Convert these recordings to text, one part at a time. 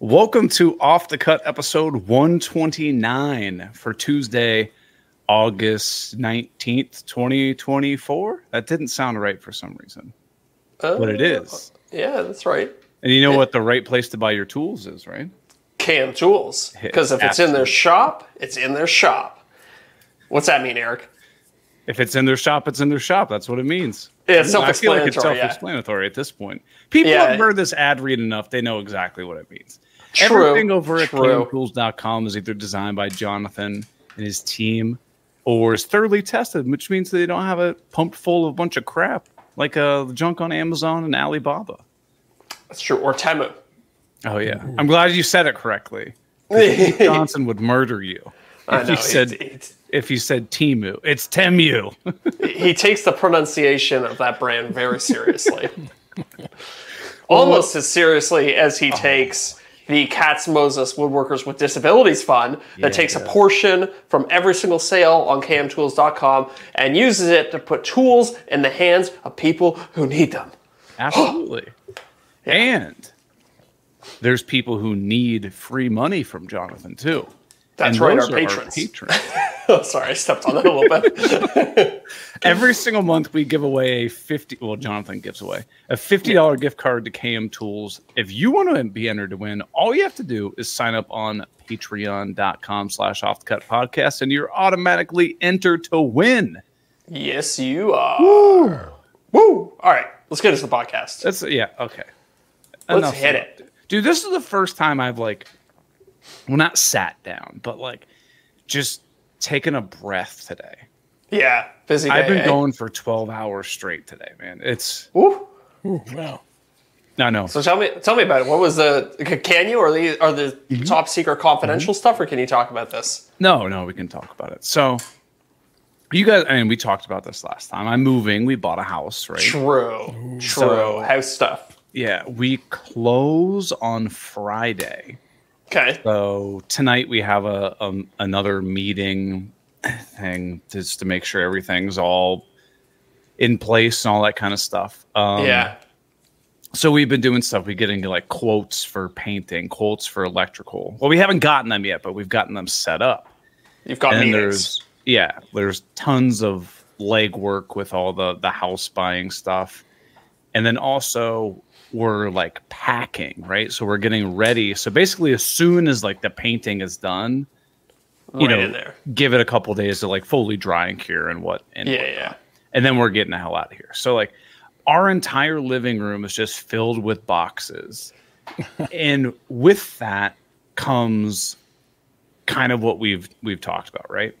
Welcome to Off the Cut episode 129 for Tuesday, August 19th, 2024. That didn't sound right for some reason, but it is. Yeah, that's right. And you know what the right place to buy your tools is, right? KM Tools. Because if it's in their shop, it's in their shop. What's that mean, Eric? If it's in their shop, it's in their shop. That's what it means. Yeah, it's self-explanatory. I feel like it's self-explanatory at this point. People have heard this ad read enough. They know exactly what it means. True. Everything over at KMTools.com is either designed by Jonathan and his team or is thoroughly tested, which means they don't have it pumped full of a bunch of crap like the junk on Amazon and Alibaba. That's true. Or Temu. Oh, yeah. Ooh. I'm glad you said it correctly. Johnson would murder you if you said Temu. It's Temu. He takes the pronunciation of that brand very seriously. Almost as seriously as he takes the Katz Moses Woodworkers with Disabilities Fund that takes a portion from every single sale on KMTools.com and uses it to put tools in the hands of people who need them. Absolutely. And there's people who need free money from Jonathan, too. That's right, our patrons. Oh, sorry, I stepped on that a little bit. Every single month we give away a Jonathan gives away a $50 gift card to KM Tools. If you want to be entered to win, all you have to do is sign up on patreon.com/offthecutpodcast, and you're automatically entered to win. Yes, you are. Woo! Woo! All right, let's get into the podcast. That's okay. Let's hit it. Dude, this is the first time I've well, not sat down, but just taking a breath today. Yeah, busy day. I've been going for 12 hours straight today, man. It's wow. I know. So tell me about it. What was the? Can you are the top secret confidential stuff, or can you talk about this? No, we can talk about it. So you guys, I mean, we talked about this last time. I'm moving. We bought a house, right? True. So, house stuff. Yeah, we close on Friday. Okay. So tonight we have another meeting thing just to make sure everything's all in place and all that kind of stuff. Yeah. So we've been doing stuff. We get into quotes for painting, quotes for electrical. Well, we haven't gotten them yet, but we've gotten them set up. You've got meetings. There's tons of legwork with all the house buying stuff, and then also we're packing, right? So we're getting ready. So basically as soon as the painting is done, give it a couple days to fully dry and cure and and then we're getting the hell out of here. So our entire living room is just filled with boxes. And with that comes kind of what we've talked about, right?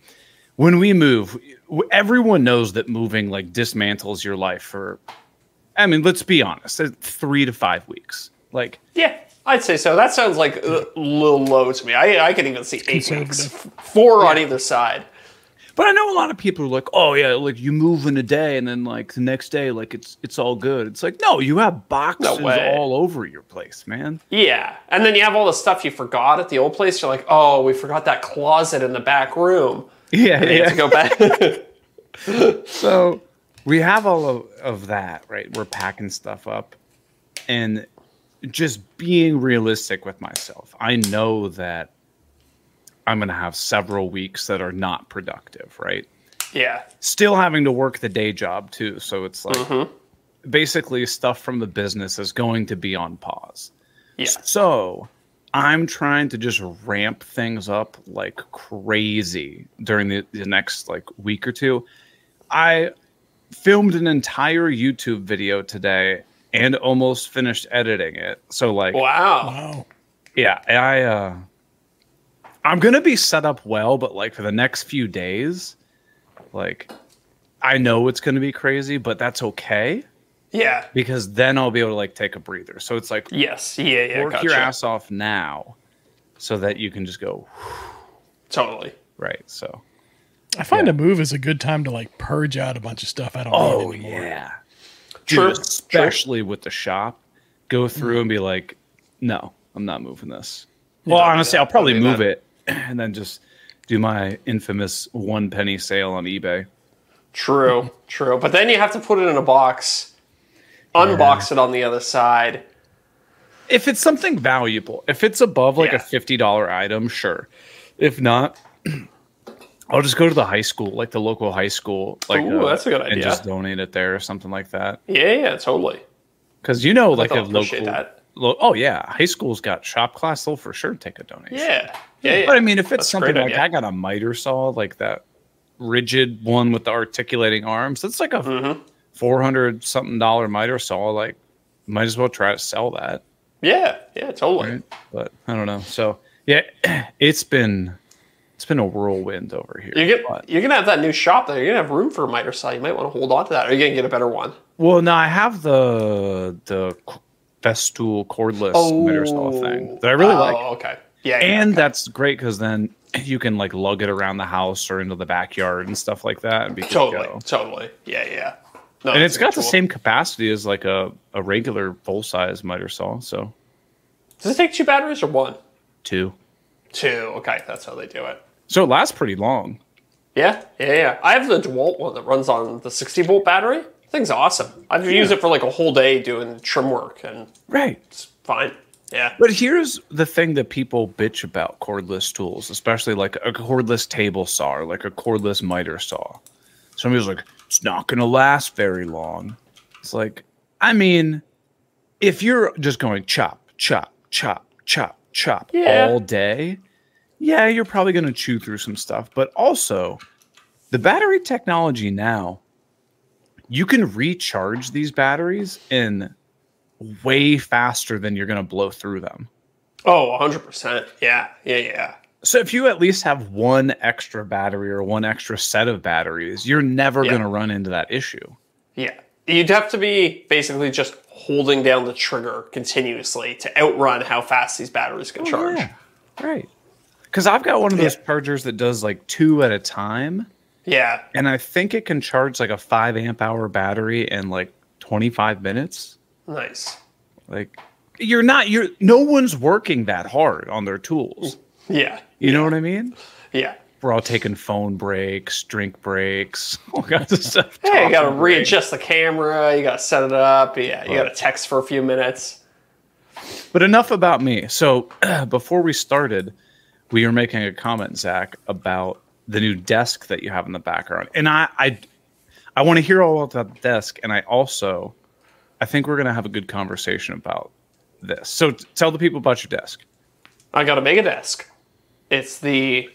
When we move, everyone knows that moving dismantles your life for, I mean, let's be honest, 3 to 5 weeks. Yeah, I'd say so. That sounds a little low to me. I can even see 8 weeks, 4 on either side. But I know a lot of people are oh, yeah, you move in a day and then the next day, it's all good. It's no, you have boxes all over your place, man. Yeah. And then you have all the stuff you forgot at the old place. You're oh, we forgot that closet in the back room. Yeah. And you have to go back. So we have all of that, right? We're packing stuff up and just being realistic with myself. I know that I'm going to have several weeks that are not productive, right? Yeah. Still having to work the day job too. So it's basically stuff from the business is going to be on pause. Yeah. So I'm trying to just ramp things up like crazy during the next week or two. I filmed an entire YouTube video today and almost finished editing it. So wow. Yeah. I'm going to be set up well, but for the next few days, I know it's going to be crazy, but that's okay. Yeah. Because then I'll be able to take a breather. So it's yes. Yeah. Work your ass off now so that you can just go. Totally. Right. So I find a move is a good time to purge out a bunch of stuff I don't need anymore. Yeah. True. Dude, especially with the shop, go through and be no, I'm not moving this. Well, honestly, I'll probably move it and then just do my infamous 1 penny sale on eBay. True. True. But then you have to put it in a box, unbox it on the other side. If it's something valuable, if it's above like a $50 item, sure. If not, I'll just go to the high school, like the local high school. Like, ooh, that's a good idea. And just donate it there or something like that. Yeah, yeah, totally. Because, you know, like a local. That. Oh, yeah. High school's got shop class. They'll for sure take a donation. Yeah. Yeah, yeah. But I mean, if it's something like I got a miter saw, like that Rigid one with the articulating arms, that's like a $400-something miter saw. Like, might as well try to sell that. Yeah, yeah, totally. Right? But I don't know. So yeah, it's been a whirlwind over here. You're gonna have that new shop though. You're gonna have room for a miter saw. You might want to hold on to that. Or you're gonna get a better one. Well, no, I have the Festool cordless miter saw thing that I really like. Oh, okay. Yeah, and that's great because then you can like lug it around the house or into the backyard and stuff like that. And totally. Yeah, yeah. No, and it's got the same capacity as like a regular full-size miter saw. So, does it take 2 batteries or 1? 2. 2. Okay, that's how they do it. So it lasts pretty long. Yeah, yeah, yeah. I have the DeWalt one that runs on the 60-volt battery. The thing's awesome. I've used it for like a whole day doing trim work, and it's fine. Yeah. But here's the thing that people bitch about cordless tools, especially like a cordless table saw or like a cordless miter saw. Somebody's like, it's not going to last very long. It's like, I mean, if you're just going chop, chop, chop, chop, chop all day, yeah, you're probably going to chew through some stuff. But also, the battery technology now, you can recharge these batteries in way faster than you're going to blow through them. Oh, 100%. Yeah, yeah, yeah. So if you at least have 1 extra battery or 1 extra set of batteries, you're never going to run into that issue. Yeah. You'd have to be basically just holding down the trigger continuously to outrun how fast these batteries can charge. Yeah. Right. Because I've got one of those chargers that does like 2 at a time. Yeah. And I think it can charge like a 5-amp-hour battery in like 25 minutes. Nice. Like, no one's working that hard on their tools. Yeah. You know what I mean? Yeah. We're all taking phone breaks, drink breaks, all kinds of stuff. Hey, you got to readjust the camera. You got to set it up. Yeah, you got to text for a few minutes. But enough about me. So before we started, we were making a comment, Zach, about the new desk that you have in the background. And I want to hear all about the desk. And I think we're going to have a good conversation about this. So tell the people about your desk. I got a mega desk. It's the,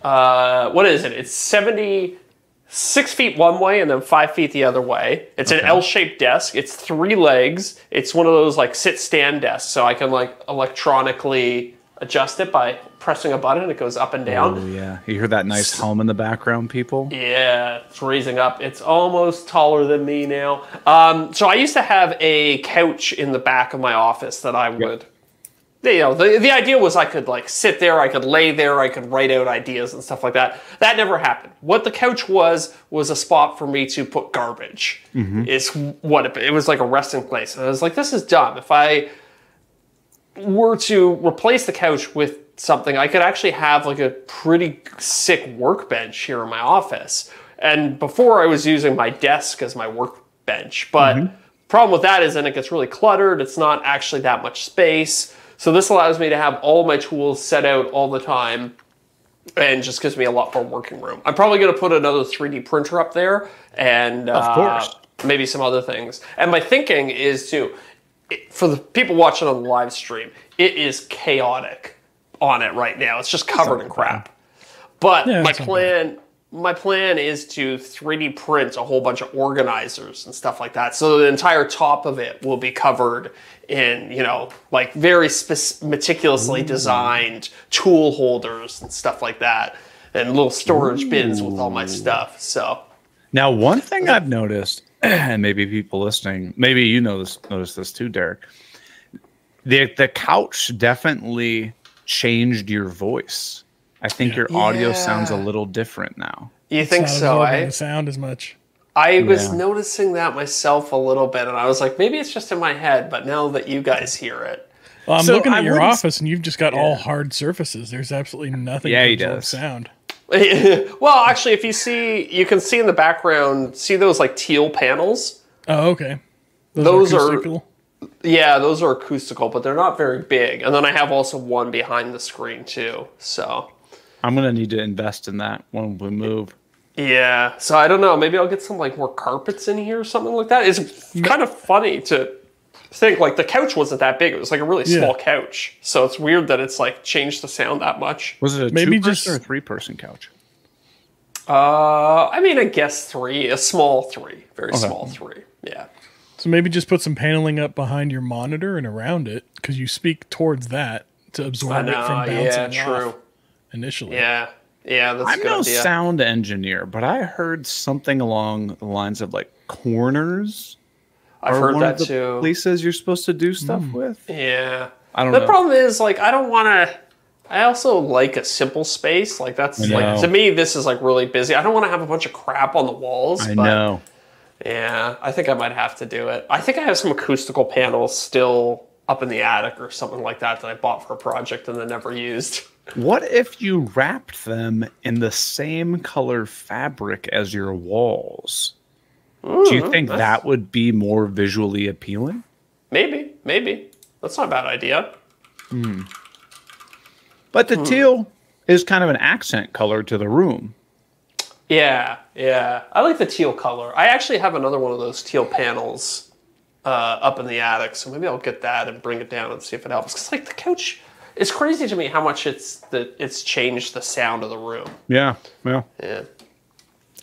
what is it? It's 76 feet one way and then 5 feet the other way. It's an L-shaped desk. It's 3 legs. It's one of those like sit-stand desks, so I can like electronically adjust it by pressing a button and it goes up and down. Oh, yeah. You hear that nice hum in the background, people? Yeah, it's raising up. It's almost taller than me now. So I used to have a couch in the back of my office that I would... You know, the idea was I could like sit there, I could lay there, I could write out ideas and stuff like that. That never happened. What the couch was a spot for me to put garbage. It's what it was, like a resting place. And I was like, this is dumb. If I were to replace the couch with something, I could actually have like a pretty sick workbench here in my office. And before I was using my desk as my workbench, but problem with that is then it gets really cluttered. It's not actually that much space. So this allows me to have all my tools set out all the time and just gives me a lot more working room. I'm probably going to put another 3D printer up there and of course, maybe some other things. And my thinking is to, for the people watching on the live stream, it is chaotic on it right now. It's just covered in crap. But yeah, my plan is to 3D print a whole bunch of organizers and stuff like that. So the entire top of it will be covered in, you know, like very meticulously designed tool holders and stuff like that, and little storage bins with all my stuff. So now one thing I've noticed, and maybe people listening, maybe you noticed this too, Derek, the couch definitely changed your voice. I think your audio sounds a little different now. You think so? I didn't sound as much. I was noticing that myself a little bit, and I was like, maybe it's just in my head, but now that you guys hear it. Well, I'm looking at your office, and you've just got all hard surfaces. There's absolutely nothing to absorb sound. Well, actually, if you see, you can see in the background, see those like teal panels? Oh, okay. Those are cool. Yeah, those are acoustical, but they're not very big. And then I have also one behind the screen too, so. I'm gonna need to invest in that when we move. Yeah, so I don't know, maybe I'll get some like more carpets in here or something like that. It's kind of funny to think, like the couch wasn't that big. It was like a really small couch. So it's weird that it's like changed the sound that much. Was it a two-person or a three-person couch? I mean, I guess three, a small three, very small three, yeah. So maybe just put some paneling up behind your monitor and around it, because you speak towards that to absorb it from bouncing off initially. Yeah, that's a good idea. I'm no sound engineer, but I heard something along the lines of like corners. I've heard that too. Places you're supposed to do stuff with. Yeah, I don't know. The problem is, like, I don't want to. I also like a simple space. Like that's like, to me, this is like really busy. I don't want to have a bunch of crap on the walls. I know. Yeah, I think I might have to do it. I think I have some acoustical panels still up in the attic or something like that that I bought for a project and then never used. What if you wrapped them in the same color fabric as your walls? Mm-hmm. Do you think that would be more visually appealing? Maybe. That's not a bad idea. Mm. But the teal is kind of an accent color to the room. Yeah. I like the teal color. I actually have another one of those teal panels up in the attic, so maybe I'll get that and bring it down and see if it helps. Because like the couch, it's crazy to me how much it's changed the sound of the room. Yeah.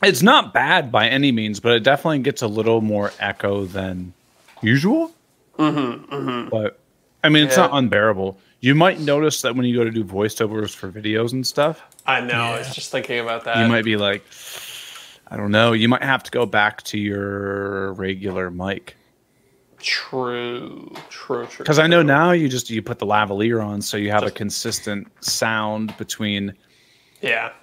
It's not bad by any means, but it definitely gets a little more echo than usual. But I mean, it's not unbearable. You might notice that when you go to do voiceovers for videos and stuff. I know. I was just thinking about that. You might be like, I don't know. You might have to go back to your regular mic. True. Because I know now you put the lavalier on, so you have a consistent sound between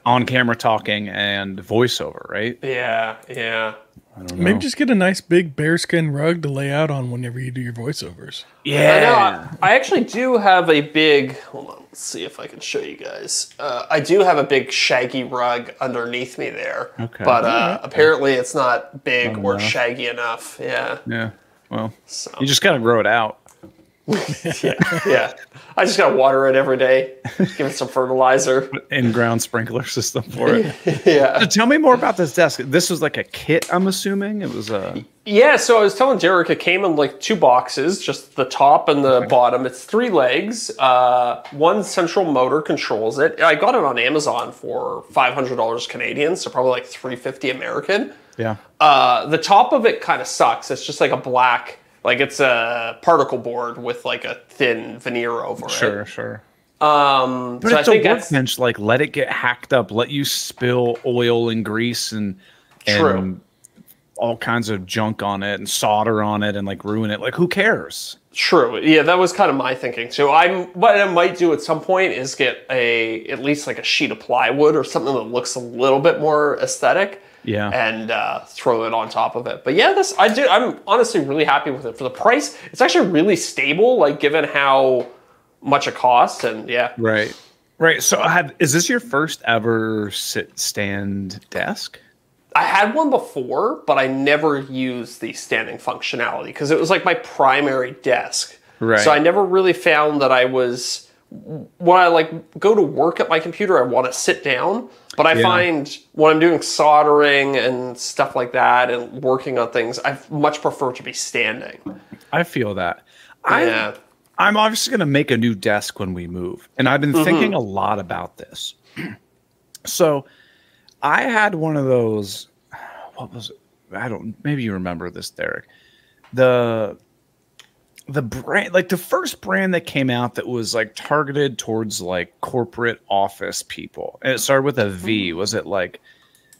on-camera talking and voiceover, right? Yeah. I don't know. Maybe just get a nice big bearskin rug to lay out on whenever you do your voiceovers. Yeah. I actually do have a big, hold on, let's see if I can show you guys. I do have a big shaggy rug underneath me there. Okay. But apparently it's not big or shaggy enough. Yeah. Well, so. You just got to grow it out. yeah. I just got to water it every day, give it some fertilizer. In-ground sprinkler system for it. Yeah. So tell me more about this desk. This was like a kit, I'm assuming? It was a... Yeah, so I was telling Derek, it came in like two boxes, just the top and the bottom. It's three legs. One central motor controls it. I got it on Amazon for $500 Canadian, so probably like $350 American. Yeah. The top of it kind of sucks. It's just like a black... Like it's a particle board with like a thin veneer over it. Sure. But so it's a workbench. Like let it get hacked up. Let you spill oil and grease and all kinds of junk on it and solder on it and like ruin it. Like who cares? True. Yeah, that was kind of my thinking too. What I might do at some point is get at least like a sheet of plywood or something that looks a little bit more aesthetic. Yeah, and throw it on top of it. But yeah, I'm honestly really happy with it for the price. It's actually really stable, like given how much it costs. And right. So is this your first ever sit-stand desk? I had one before, but I never used the standing functionality because it was like my primary desk. Right. So I never really found that when I like go to work at my computer, I want to sit down. But I find when I'm doing soldering and stuff like that and working on things, I much prefer to be standing. I feel that. Yeah. I'm obviously going to make a new desk when we move. And I've been thinking a lot about this. So I had one of those, what was it? Maybe you remember this, Derek. The brand, like the first brand that came out that was like targeted towards like corporate office people, and it started with a V. Was it like,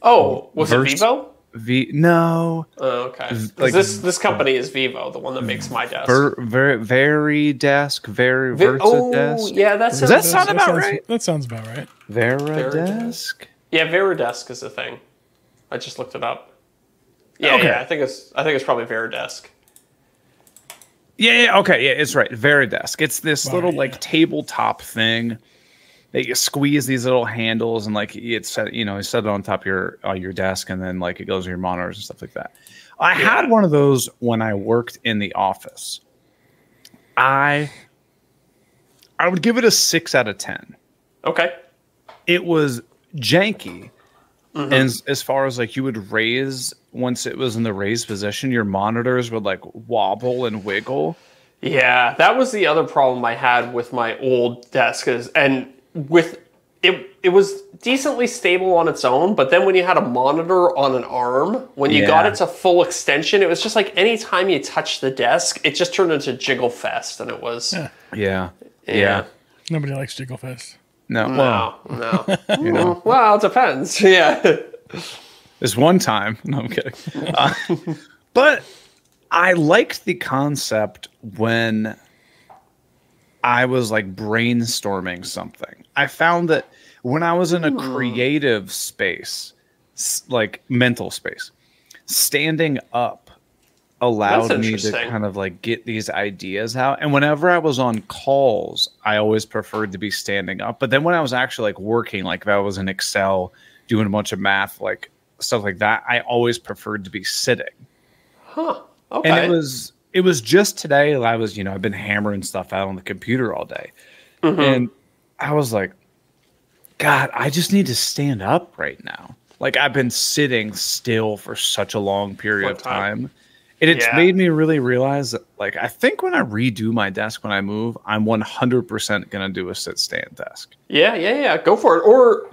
was it Vivo? No. Oh, okay. Like, this company is Vivo, the one that makes my desk. Varidesk, Varidesk. Oh, yeah, that sounds about right. That sounds about right. Varidesk. Yeah, Varidesk is the thing. I just looked it up. Yeah, okay. Yeah, I think it's probably Varidesk. Yeah, okay, yeah, it's right. Varidesk. It's this little like tabletop thing that you squeeze these little handles and like it's set it on top of your desk and then like it goes to your monitors and stuff like that. I had one of those when I worked in the office. I would give it a 6 out of 10. Okay. It was janky. Mm-hmm. And as far as like you would raise, once it was in the raised position, your monitors would like wobble and wiggle. Yeah, that was the other problem I had with my old desk is, and with it, it was decently stable on its own, but then when you had a monitor on an arm, when you got it to full extension, it was just like any time you touched the desk, it just turned into Jiggle Fest, and it was... Yeah. Nobody likes Jiggle Fest. No. You know? Well, it depends. Yeah. This one time. No, I'm kidding. But I liked the concept when I was like brainstorming something. I found that when I was in a creative space, like mental space, standing up allowed me to kind of like get these ideas out. And whenever I was on calls, I always preferred to be standing up. But then when I was actually like working, like if I was in Excel doing a bunch of math, like stuff like that, I always preferred to be sitting. Huh. Okay. And it was just today I was, you know, I've been hammering stuff out on the computer all day. Mm-hmm. And I was like, God, I just need to stand up right now. Like I've been sitting still for such a long period of time. And it's made me really realize that, like, I think when I redo my desk, when I move, I'm 100% going to do a sit-stand desk. Yeah. Go for it. Or,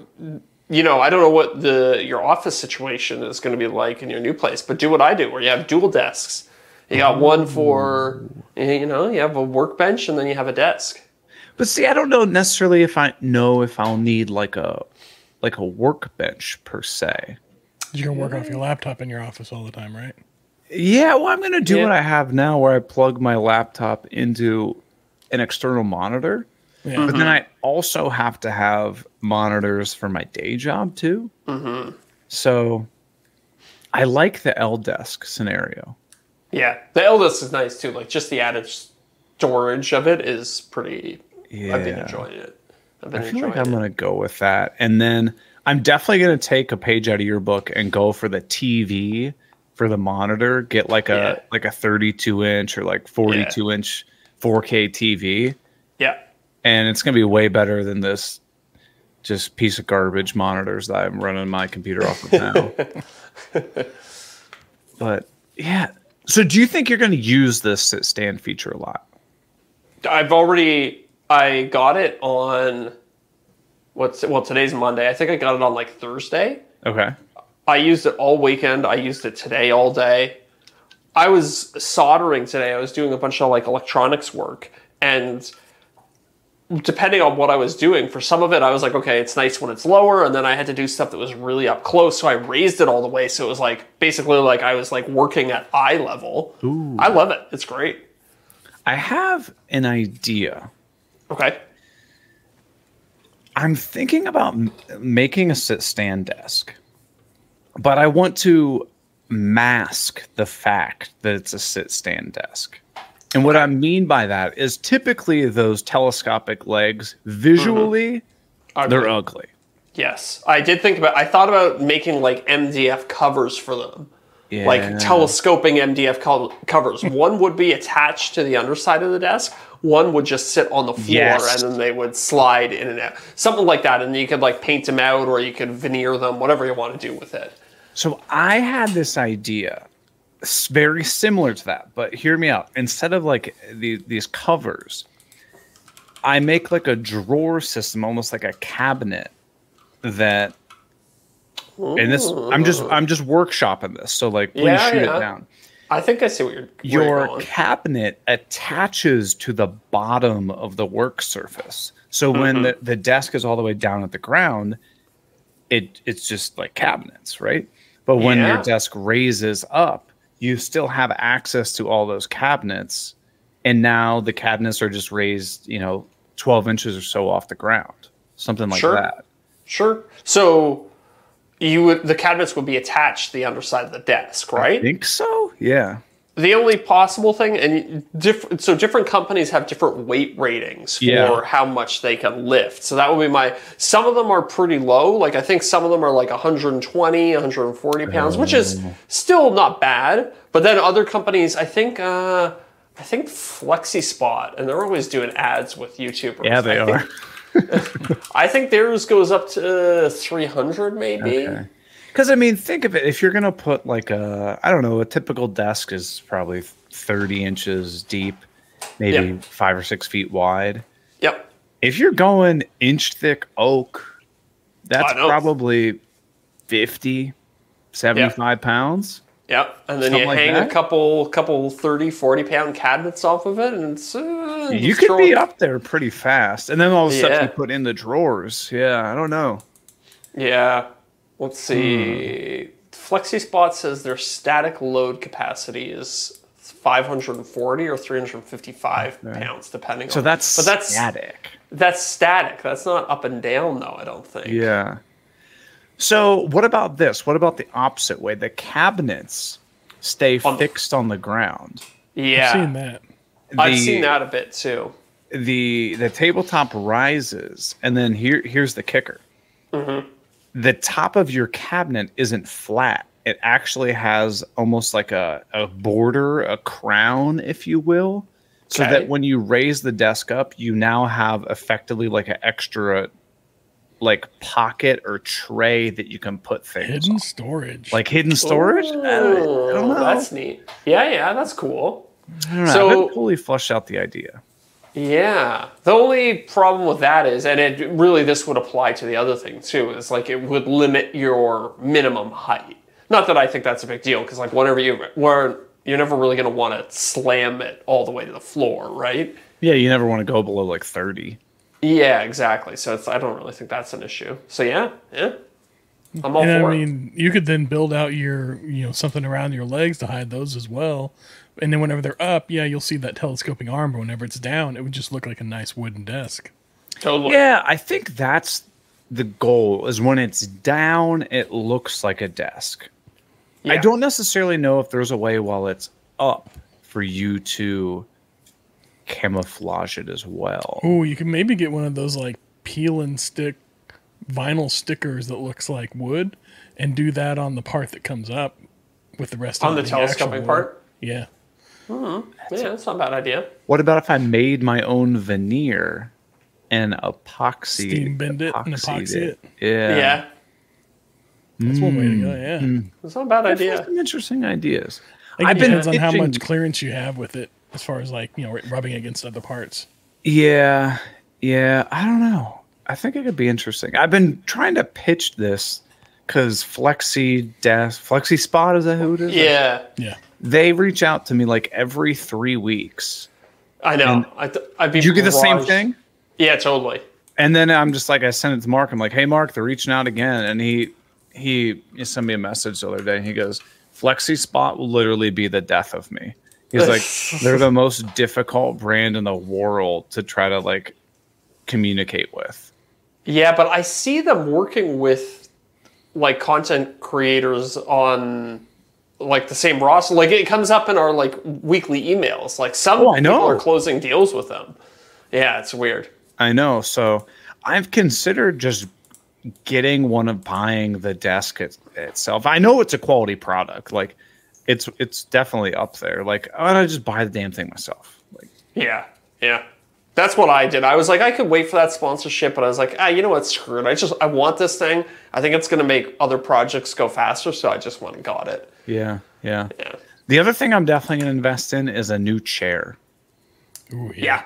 you know, I don't know what your office situation is going to be like in your new place, but do what I do, where you have dual desks. You got one for, you know, you have a workbench and then you have a desk. But see, I don't know necessarily if I know if I'll need like a workbench per se. You can work off your laptop in your office all the time, right? Yeah, well, I'm going to do what I have now where I plug my laptop into an external monitor. Yeah. Mm-hmm. But then I also have to have monitors for my day job, too. Mm-hmm. So I like the L-desk scenario. Yeah, the L-desk is nice, too. Like, just the added storage of it is pretty... Yeah. I've been enjoying it. I feel like I'm going to go with that. And then I'm definitely going to take a page out of your book and go for the TV for the monitor, get like a 32 inch or like 42 inch 4K TV. Yeah. And it's going to be way better than this just piece of garbage monitors that I'm running my computer off of now. But yeah. So do you think you're going to use this sit stand feature a lot? I got it on today's Monday. I think I got it on like Thursday. Okay. I used it all weekend. I used it today all day. I was soldering today. I was doing a bunch of like electronics work, and depending on what I was doing, for some of it I was like, okay, it's nice when it's lower, and then I had to do stuff that was really up close, so I raised it all the way, so it was like basically like I was like working at eye level. Ooh. I love it. It's great. I have an idea. Okay. I'm thinking about making a sit-stand desk, but I want to mask the fact that it's a sit-stand desk. And what I mean by that is typically those telescopic legs, visually, they're ugly. Yes. I thought about making like MDF covers for them. Yeah. Like telescoping MDF covers. One would be attached to the underside of the desk. One would just sit on the floor, and then they would slide in and out. Something like that. And you could like paint them out, or you could veneer them, whatever you want to do with it. So I had this idea very similar to that, but hear me out. Instead of like these covers, I make like a drawer system, almost like a cabinet that... And this, I'm just workshopping this. So like, please shoot it down. I think I see what you're going. Cabinet attaches to the bottom of the work surface. So when the desk is all the way down at the ground, it's just like cabinets, right? But when your desk raises up, you still have access to all those cabinets. And now the cabinets are just raised, you know, 12 inches or so off the ground, something like that. Sure. So the cabinets would be attached to the underside of the desk, right? I think so, yeah. The only possible thing, so different companies have different weight ratings for how much they can lift. So that would be some of them are pretty low. Like I think some of them are like 120, 140 pounds, which is still not bad. But then other companies, I think I think FlexiSpot, and they're always doing ads with YouTubers. Yeah, they are. I think theirs goes up to 300 maybe. Okay. Because, I mean, think of it. If you're going to put like a, I don't know, a typical desk is probably 30 inches deep, maybe 5 or 6 feet wide. Yep. If you're going inch thick oak, that's probably 50, 75 pounds. Yep. And then something you like hang that. a couple 30, 40 pound cabinets off of it. And it's, you could be up there pretty fast. And then all of a sudden you put in the drawers. Yeah. I don't know. Yeah. Let's see. FlexiSpot says their static load capacity is 540 or 355 pounds, depending on. So that's static. That's static. That's not up and down, though, I don't think. Yeah. So what about this? What about the opposite way? The cabinets stay fixed on the ground. Yeah. I've seen that. I've seen that a bit, too. The tabletop rises, and then here's the kicker. Mm-hmm. The top of your cabinet isn't flat. It actually has almost like a border, a crown, if you will, so that when you raise the desk up, you now have effectively like an extra like pocket or tray that you can put things on. Storage. Like hidden storage? Ooh, I don't know. That's neat. Yeah, yeah, that's cool. I don't know. So, I haven't fully fleshed out the idea. Yeah. The only problem with that is, and it really, this would apply to the other thing too, is like it would limit your minimum height. Not that I think that's a big deal, because like whenever you're never really going to want to slam it all the way to the floor, right? Yeah, you never want to go below like 30. Yeah, exactly. So I don't really think that's an issue. So yeah. I'm all for it. I mean, you could then build out your, you know, something around your legs to hide those as well. And then whenever they're up, yeah, you'll see that telescoping arm. But whenever it's down, it would just look like a nice wooden desk. Totally. Yeah, I think that's the goal, is when it's down, it looks like a desk. Yeah. I don't necessarily know if there's a way while it's up for you to camouflage it as well. Oh, you can maybe get one of those like peel and stick vinyl stickers that looks like wood and do that on the part that comes up with the rest of the telescoping part? Yeah. Mm-hmm. That's not a bad idea. What about if I made my own veneer and epoxy? Steam bend it and epoxy it. Yeah. That's one way to go, yeah. That's not a bad idea. That's some interesting ideas. It depends on how much clearance you have with it as far as like, you know, rubbing against other parts. Yeah. Yeah. I don't know. I think it could be interesting. I've been trying to pitch this because FlexiSpot, is that who it is? Yeah. Yeah. They reach out to me like every 3 weeks. I know. I'd be. You get the same thing? Yeah, totally. And then I'm just like, I sent it to Mark. I'm like, hey, Mark, they're reaching out again. And he sent me a message the other day. And he goes, FlexiSpot will literally be the death of me. He's like, they're the most difficult brand in the world to try to like communicate with. Yeah, but I see them working with like content creators on like the same roster. Like it comes up in our like weekly emails. Like some people are closing deals with them. Yeah, it's weird. I know. So I've considered just getting one of buying the desk itself. I know it's a quality product. Like it's definitely up there. Like why don't I just buy the damn thing myself? Like yeah. That's what I did. I was like, I could wait for that sponsorship, but I was like, ah, you know what? Screw it. I want this thing. I think it's going to make other projects go faster, so I just went and got it. Yeah. The other thing I'm definitely going to invest in is a new chair. Ooh, yeah.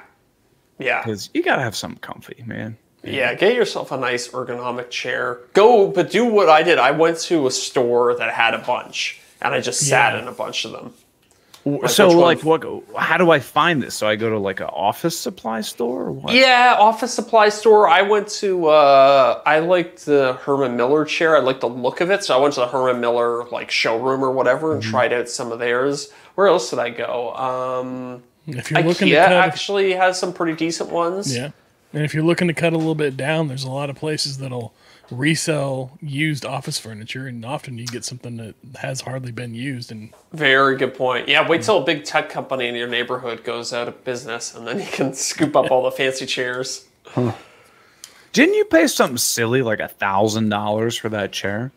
Because you got to have something comfy, man. Yeah, get yourself a nice ergonomic chair. But do what I did. I went to a store that had a bunch, and I just sat in a bunch of them. Like so, like, how do I find this? So I go to, like, an office supply store or what? Yeah, office supply store. I went to, I liked the Herman Miller chair. I liked the look of it. So I went to the Herman Miller, like, showroom or whatever and tried out some of theirs. Where else did I go? If you're looking to cut, actually has some pretty decent ones. Yeah. And if you're looking to cut a little bit down, there's a lot of places that'll resell used office furniture, and often you get something that has hardly been used. And very good point. Yeah, wait till a big tech company in your neighborhood goes out of business, and then you can scoop up all the fancy chairs. Huh. Didn't you pay something silly like $1,000 for that chair?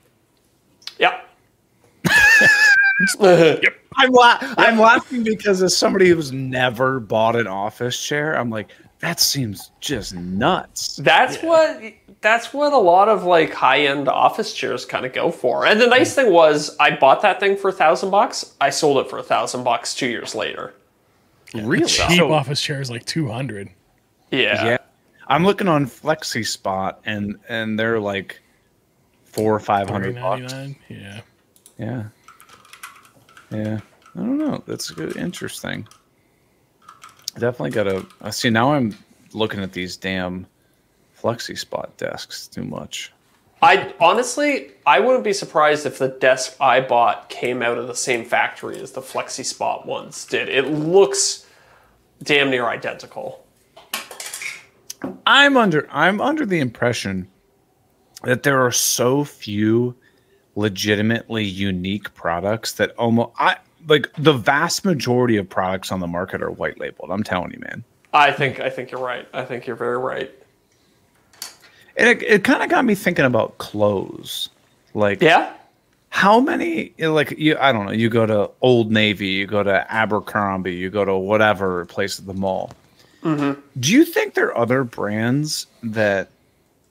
Yep. Yep. I'm laughing because as somebody who's never bought an office chair, I'm like, that seems just nuts. That's what a lot of like high-end office chairs kind of go for. And the nice thing was I bought that thing for $1,000. I sold it for $1,000 2 years later. Really? Cheap office chair is like 200. Yeah. Yeah. I'm looking on FlexiSpot and they're like $400 or $500. Yeah. Yeah. Yeah. I don't know. That's good. Interesting. Definitely got to see. Now I'm looking at these damn FlexiSpot desks too much. I honestly wouldn't be surprised if the desk I bought came out of the same factory as the FlexiSpot ones did. It looks damn near identical. I'm under the impression that there are so few legitimately unique products that almost like the vast majority of products on the market are white labeled. I'm telling you, man. I think you're right. I think you're very right. And it kind of got me thinking about clothes. Like, yeah, how many, like, I don't know, you go to Old Navy, you go to Abercrombie, you go to whatever place at the mall. Mm-hmm. Do you think there are other brands that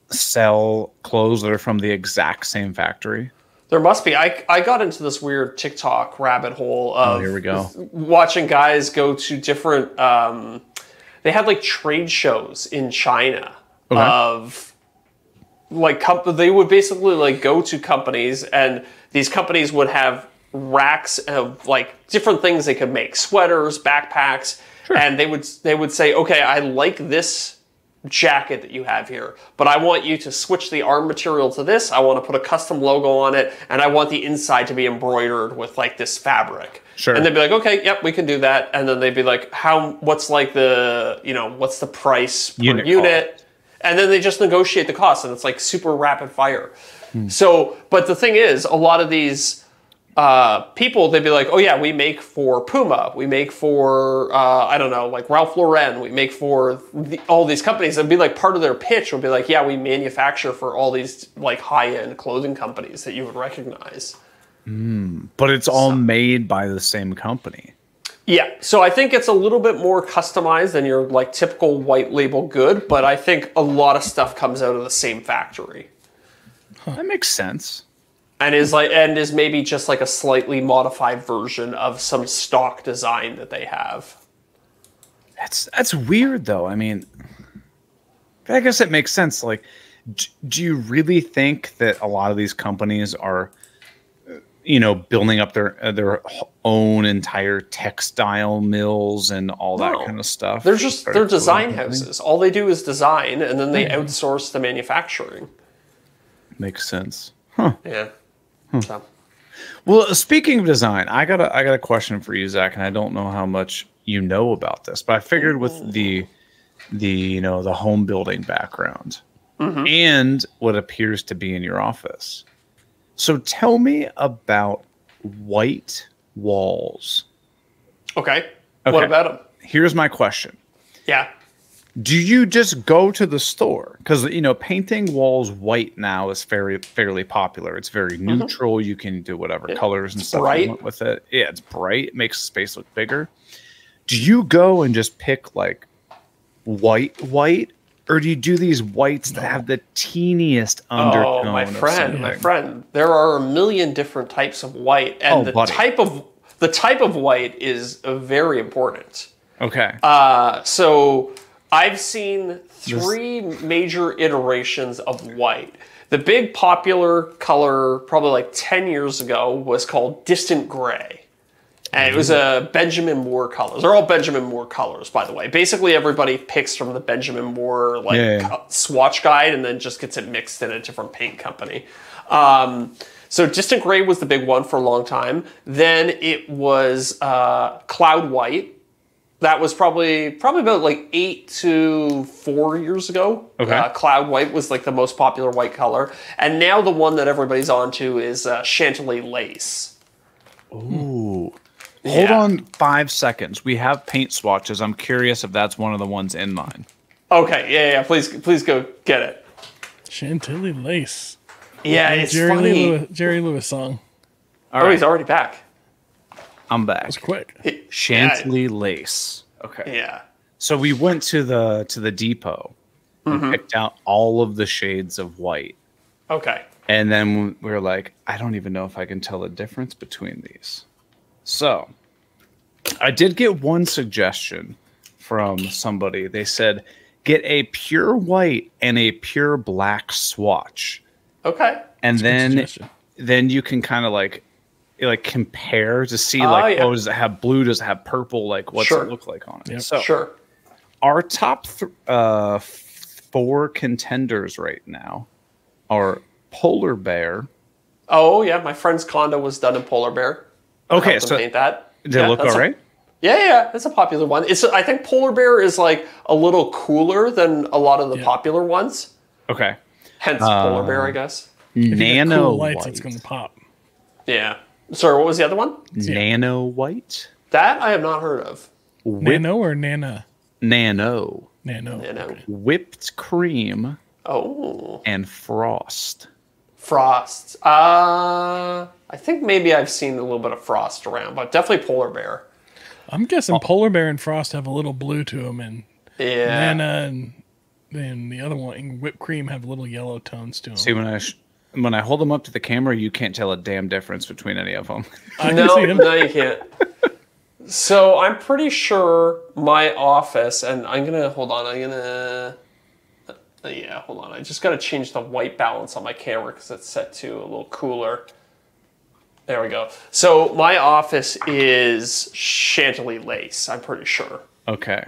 sell clothes that are from the exact same factory? There must be. I got into this weird TikTok rabbit hole of here we go. Watching guys go to different, they had like trade shows in China of like, they would basically like go to companies and these companies would have racks of like different things they could make, sweaters, backpacks. Sure. And they would say, okay, I like this jacket that you have here, but I want you to switch the arm material to this. I want to put a custom logo on it, and I want the inside to be embroidered with like this fabric. Sure. And they'd be like, okay, yep, we can do that. And then they'd be like, what's like the, you know, what's the price per unit? And then they just negotiate the cost, and it's like super rapid fire. Hmm. So, but the thing is, a lot of these people, they'd be like, oh yeah, we make for Puma, we make for, I don't know, like Ralph Lauren, we make for all these companies. It'd be like part of their pitch would be like, yeah, we manufacture for all these like high-end clothing companies that you would recognize. Mm, but it's all made by the same company. Yeah, so I think it's a little bit more customized than your like typical white label good, but I think a lot of stuff comes out of the same factory. Huh. That makes sense. And is like, and is maybe just like a slightly modified version of some stock design that they have. That's weird though. I mean, I guess it makes sense. Like, do you really think that a lot of these companies are, you know, building up their own entire textile mills and all that kind of stuff? They're just, they're design houses. All they do is design, and then they outsource the manufacturing. Makes sense. Huh. Yeah. Hmm. So. Well, speaking of design, I got a question for you, Zach, and I don't know how much you know about this, but I figured with the you know, the home building background and what appears to be in your office. So tell me about white walls. Okay. What about them? Here's my question. Yeah. Do you just go to the store? Because, you know, painting walls white now is fairly popular. It's very neutral. You can do whatever colors and stuff you want with it. Yeah, it's bright. It makes the space look bigger. Do you go and just pick, like, white? Or do you do these whites that have the teeniest undertone? Oh, my friend, there are a million different types of white. And the type of white is very important. Okay. So I've seen three major iterations of white. The big popular color, probably like 10 years ago, was called distant gray. And it was a Benjamin Moore colors. They're all Benjamin Moore colors, by the way. Basically, everybody picks from the Benjamin Moore like swatch guide and then just gets it mixed in a different paint company. So distant gray was the big one for a long time. Then it was cloud white. That was probably about like 8 to 4 years ago. Okay. Cloud white was like the most popular white color. And now the one that everybody's onto is Chantilly lace. Ooh. Hold on 5 seconds. We have paint swatches. I'm curious if that's one of the ones in mine. Okay. Yeah. Please go get it. Chantilly lace. Yeah, it's funny. Jerry Lewis song. All right. He's already back. I'm back. That's quick. Chantilly lace. Okay. Yeah. So we went to the depot and picked out all of the shades of white. Okay. And then we were like, I don't even know if I can tell the difference between these. So I did get one suggestion from somebody. They said, get a pure white and a pure black swatch. Okay. And then you can kind of like compare to see oh, does it have blue? Does it have purple? Like, what's it look like on it? Yep. So our top four contenders right now are Polar Bear. Oh yeah, my friend's condo was done in Polar Bear. Okay, so did it look all right? Yeah, that's a popular one. It's I think Polar Bear is like a little cooler than a lot of the popular ones. Okay, hence Polar Bear, I guess. Nano white, it's gonna pop. Yeah. Sorry, what was the other one? Nano white. That I have not heard of. Nano or Nana? Nano. Nano. Whipped cream. Oh. And frost. Frost. I think maybe I've seen a little bit of frost around, but definitely Polar Bear. I'm guessing Polar Bear and frost have a little blue to them, and Nana and then the other one and whipped cream have little yellow tones to them. See, when I hold them up to the camera, you can't tell a damn difference between any of them. No, you can't. So I'm pretty sure my office, and I'm gonna hold on. I just got to change the white balance on my camera because it's set to a little cooler. There we go. So my office is Chantilly lace, I'm pretty sure. Okay.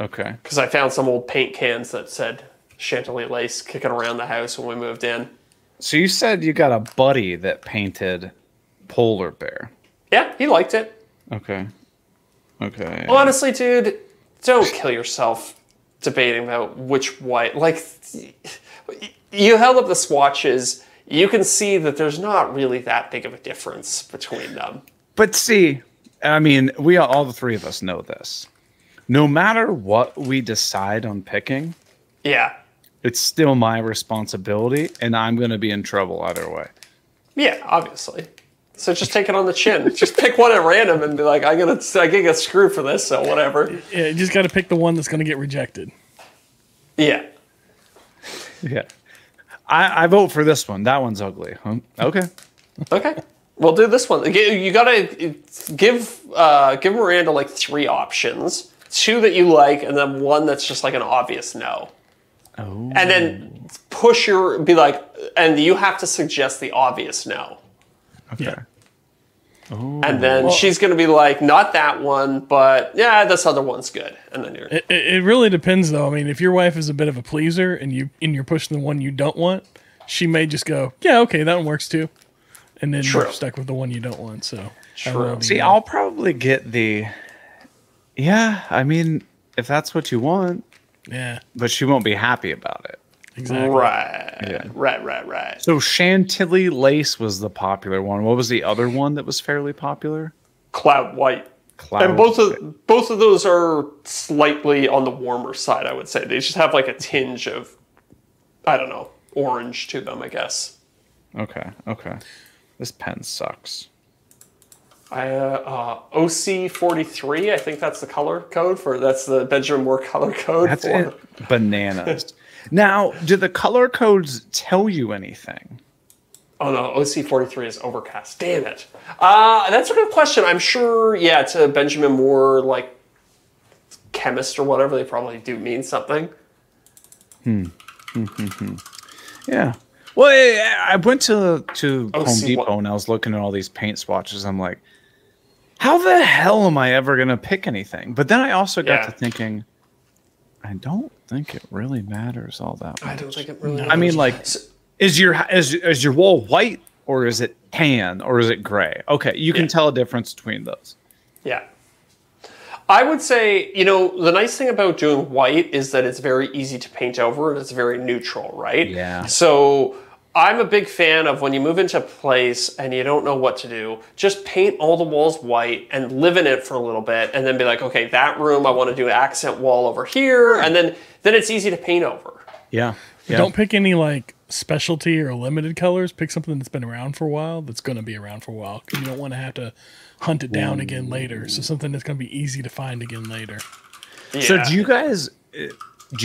Okay. Because I found some old paint cans that said Chantilly lace kicking around the house when we moved in. So you said you got a buddy that painted Polar Bear. Yeah, he liked it. Okay. Okay. Honestly, dude, don't kill yourself. Debating about which white, like, you held up the swatches, you can see that there's not really that big of a difference between them. But see, I mean, we are, all the three of us know this. No matter what we decide on picking, it's still my responsibility, and I'm going to be in trouble either way. Yeah, obviously. So just take it on the chin. Just pick one at random and be like, I gotta get screwed for this, so whatever. Yeah, you just gotta pick the one that's gonna get rejected. Yeah. Yeah. I vote for this one. That one's ugly. Huh? Okay. Okay. We'll do this one. You gotta give Miranda like 3 options. 2 that you like, and then 1 that's just like an obvious no. Oh. And then push your, be like, and you have to suggest the obvious no. Okay. Yeah. Ooh, and then she's going to be like, not that one, but yeah, this other one's good. And then you're... It really depends, though. I mean, if your wife is a bit of a pleaser and you're pushing the one you don't want, she may just go, yeah, okay, that one works too. And then you're stuck with the one you don't want. So see, I'll probably get the, yeah, I mean, if that's what you want. Yeah. But she won't be happy about it. Exactly. Right. Yeah. Right. So Chantilly lace was the popular one. What was the other one that was fairly popular? Cloud white. And both of those are slightly on the warmer side, I would say. They just have like a tinge of, I don't know, orange to them, I guess. Okay. Okay. This pen sucks. OC43, I think that's the color code for. That's the Benjamin Moore color code. That's for it. Bananas. Now, do the color codes tell you anything? Oh, no. OC43 is overcast. Damn it. That's a good question. I'm sure, yeah, it's a Benjamin Moore, like, chemist or whatever. They probably do mean something. Yeah. Well, I went to Home Depot and I was looking at all these paint swatches. I'm like, how the hell am I ever going to pick anything? But then I also got to thinking, I don't think it really matters all that much. I don't think it really matters. I mean, like, is your wool white or is it tan or is it gray? Okay, you can tell a difference between those. Yeah. I would say, you know, the nice thing about doing white is that it's very easy to paint over and it's very neutral, right? Yeah. So I'm a big fan of when you move into a place and you don't know what to do, just paint all the walls white and live in it for a little bit and then be like, okay, that room, I want to do an accent wall over here. And then it's easy to paint over. Yeah. Don't pick any like specialty or limited colors. Pick something that's been around for a while, that's going to be around for a while. You don't want to have to hunt it down again later. So something that's going to be easy to find again later. Yeah. So do you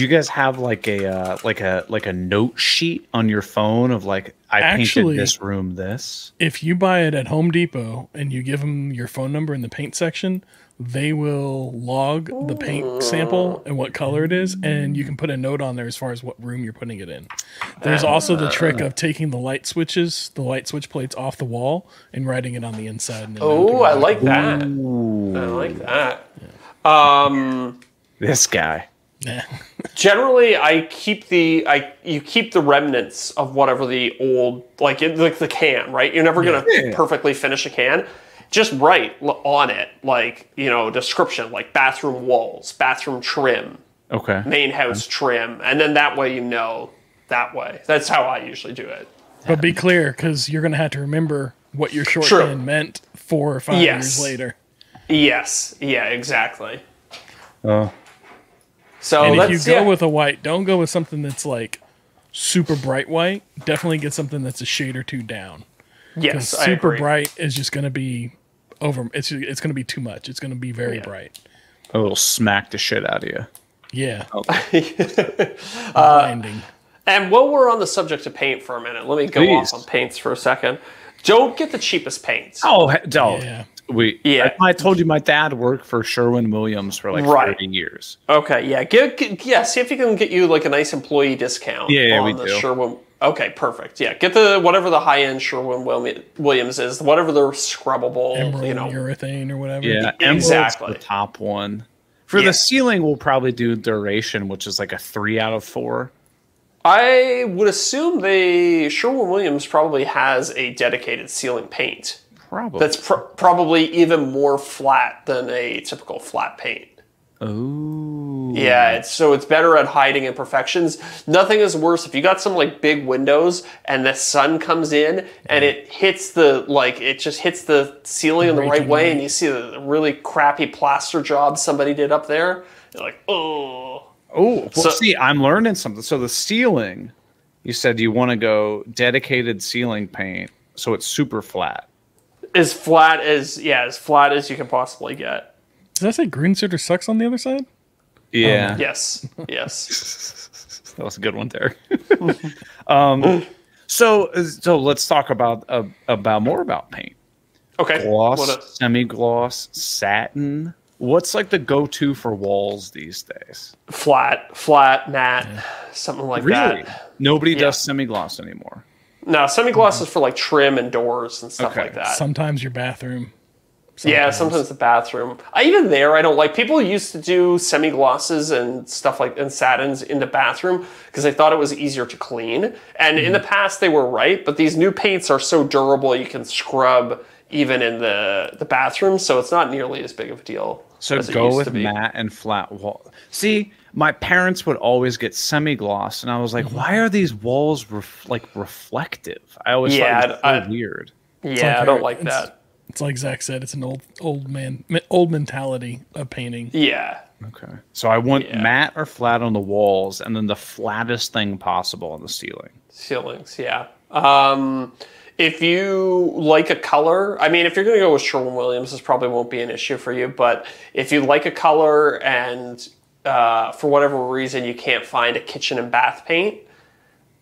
guys have like a note sheet on your phone of like, I painted this room this? If you buy it at Home Depot and you give them your phone number in the paint section, they will log the paint sample and what color it is, and you can put a note on there as far as what room you're putting it in. There's also the trick of taking the light switch plates off the wall and writing it on the inside. And I like that. I like that. Yeah. This guy. Yeah. Generally, you keep the remnants of whatever the old, like the can, right? You're never gonna perfectly finish a can. Just write on it, like, you know, description, like bathroom walls, bathroom trim, main house trim. And then that way, you know, that way. That's how I usually do it. But be clear, because you're going to have to remember what your short can meant 4 or 5 years later. Yes. Yeah, exactly. So and if you go with a white, don't go with something that's like super bright white. Definitely get something that's a shade or two down. Yes, super bright is just going to be over. It's going to be too much. It's going to be very bright. Oh, it'll smack the shit out of you. Yeah. Okay. And while we're on the subject of paint for a minute, let me go off on paints for a second. Don't get the cheapest paints. Oh, don't. Yeah. I told you my dad worked for Sherwin Williams for like 30 years. Okay, yeah. See if he can get you like a nice employee discount. Yeah, on Sherwin. Okay, perfect. Yeah, get whatever the high-end Sherwin Williams is, whatever the scrubbable, emerald, you know, urethane or whatever. Yeah, exactly. The top one. For the ceiling, we'll probably do Duration, which is like a 3 out of 4. I would assume Sherwin Williams probably has a dedicated ceiling paint. Probably. That's probably even more flat than a typical flat paint. Oh. Yeah, it's better at hiding imperfections. Nothing is worse if you got some like big windows and the sun comes in and it hits the ceiling in the right way and you see the really crappy plaster job somebody did up there. You're like, oh. Oh, well, see, I'm learning something. So the ceiling, you said you want to go dedicated ceiling paint, so it's super flat. As flat as you can possibly get. Did I say green sugar sucks on the other side? Yeah. Yes. That was a good one there. So let's talk about more about paint. Okay. Gloss, semi-gloss, satin. What's like the go-to for walls these days? Flat, matte, something like that. Nobody does semi-gloss anymore. No, semi-gloss is for like trim and doors and stuff like that. Sometimes your bathroom. Yeah, sometimes the bathroom. I don't like. People used to do semi-glosses and stuff and satins in the bathroom because they thought it was easier to clean. And in the past, they were right. But these new paints are so durable, you can scrub even in the bathroom. So it's not nearly as big of a deal. So go with matte and flat wall. See, my parents would always get semi-gloss, and I was like, why are these walls reflective? I always thought it was so weird. Yeah, I don't like that. It's like Zach said, it's an old mentality of painting. Yeah. Okay. So I want matte or flat on the walls, and then the flattest thing possible on the ceiling. Ceilings, yeah. If you like a color, I mean, if you're going to go with Sherwin Williams, this probably won't be an issue for you. But if you like a color and for whatever reason you can't find a kitchen and bath paint,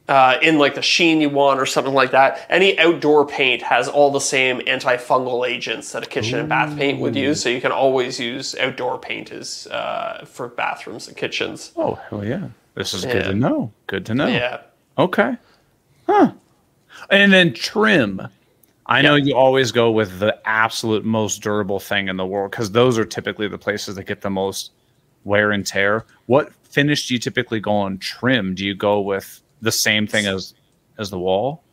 in like the sheen you want or something like that. Any outdoor paint has all the same antifungal agents that a kitchen and bath paint would use, so you can always use outdoor paint for bathrooms and kitchens. Oh, hell yeah. This is good to know. Good to know. Yeah. Okay. Huh. And then trim. I know you always go with the absolute most durable thing in the world because those are typically the places that get the most wear and tear. What finish do you typically go on trim? Do you go with the same thing as the wall?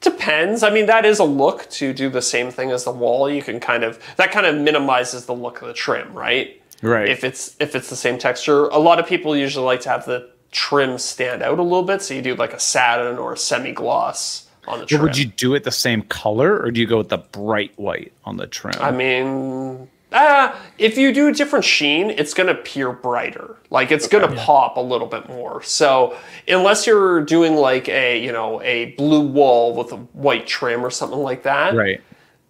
Depends. I mean, that is a look to do the same thing as the wall. You can kind of minimizes the look of the trim, right? Right. If it's the same texture. A lot of people usually like to have the trim stand out a little bit, so you do like a satin or a semi-gloss on the trim. Would you do it the same color, or do you go with the bright white on the trim? I mean, If you do a different sheen, it's going to appear brighter. Like, it's going to pop a little bit more. So unless you're doing like a, you know, a blue wall with a white trim or something like that. Right.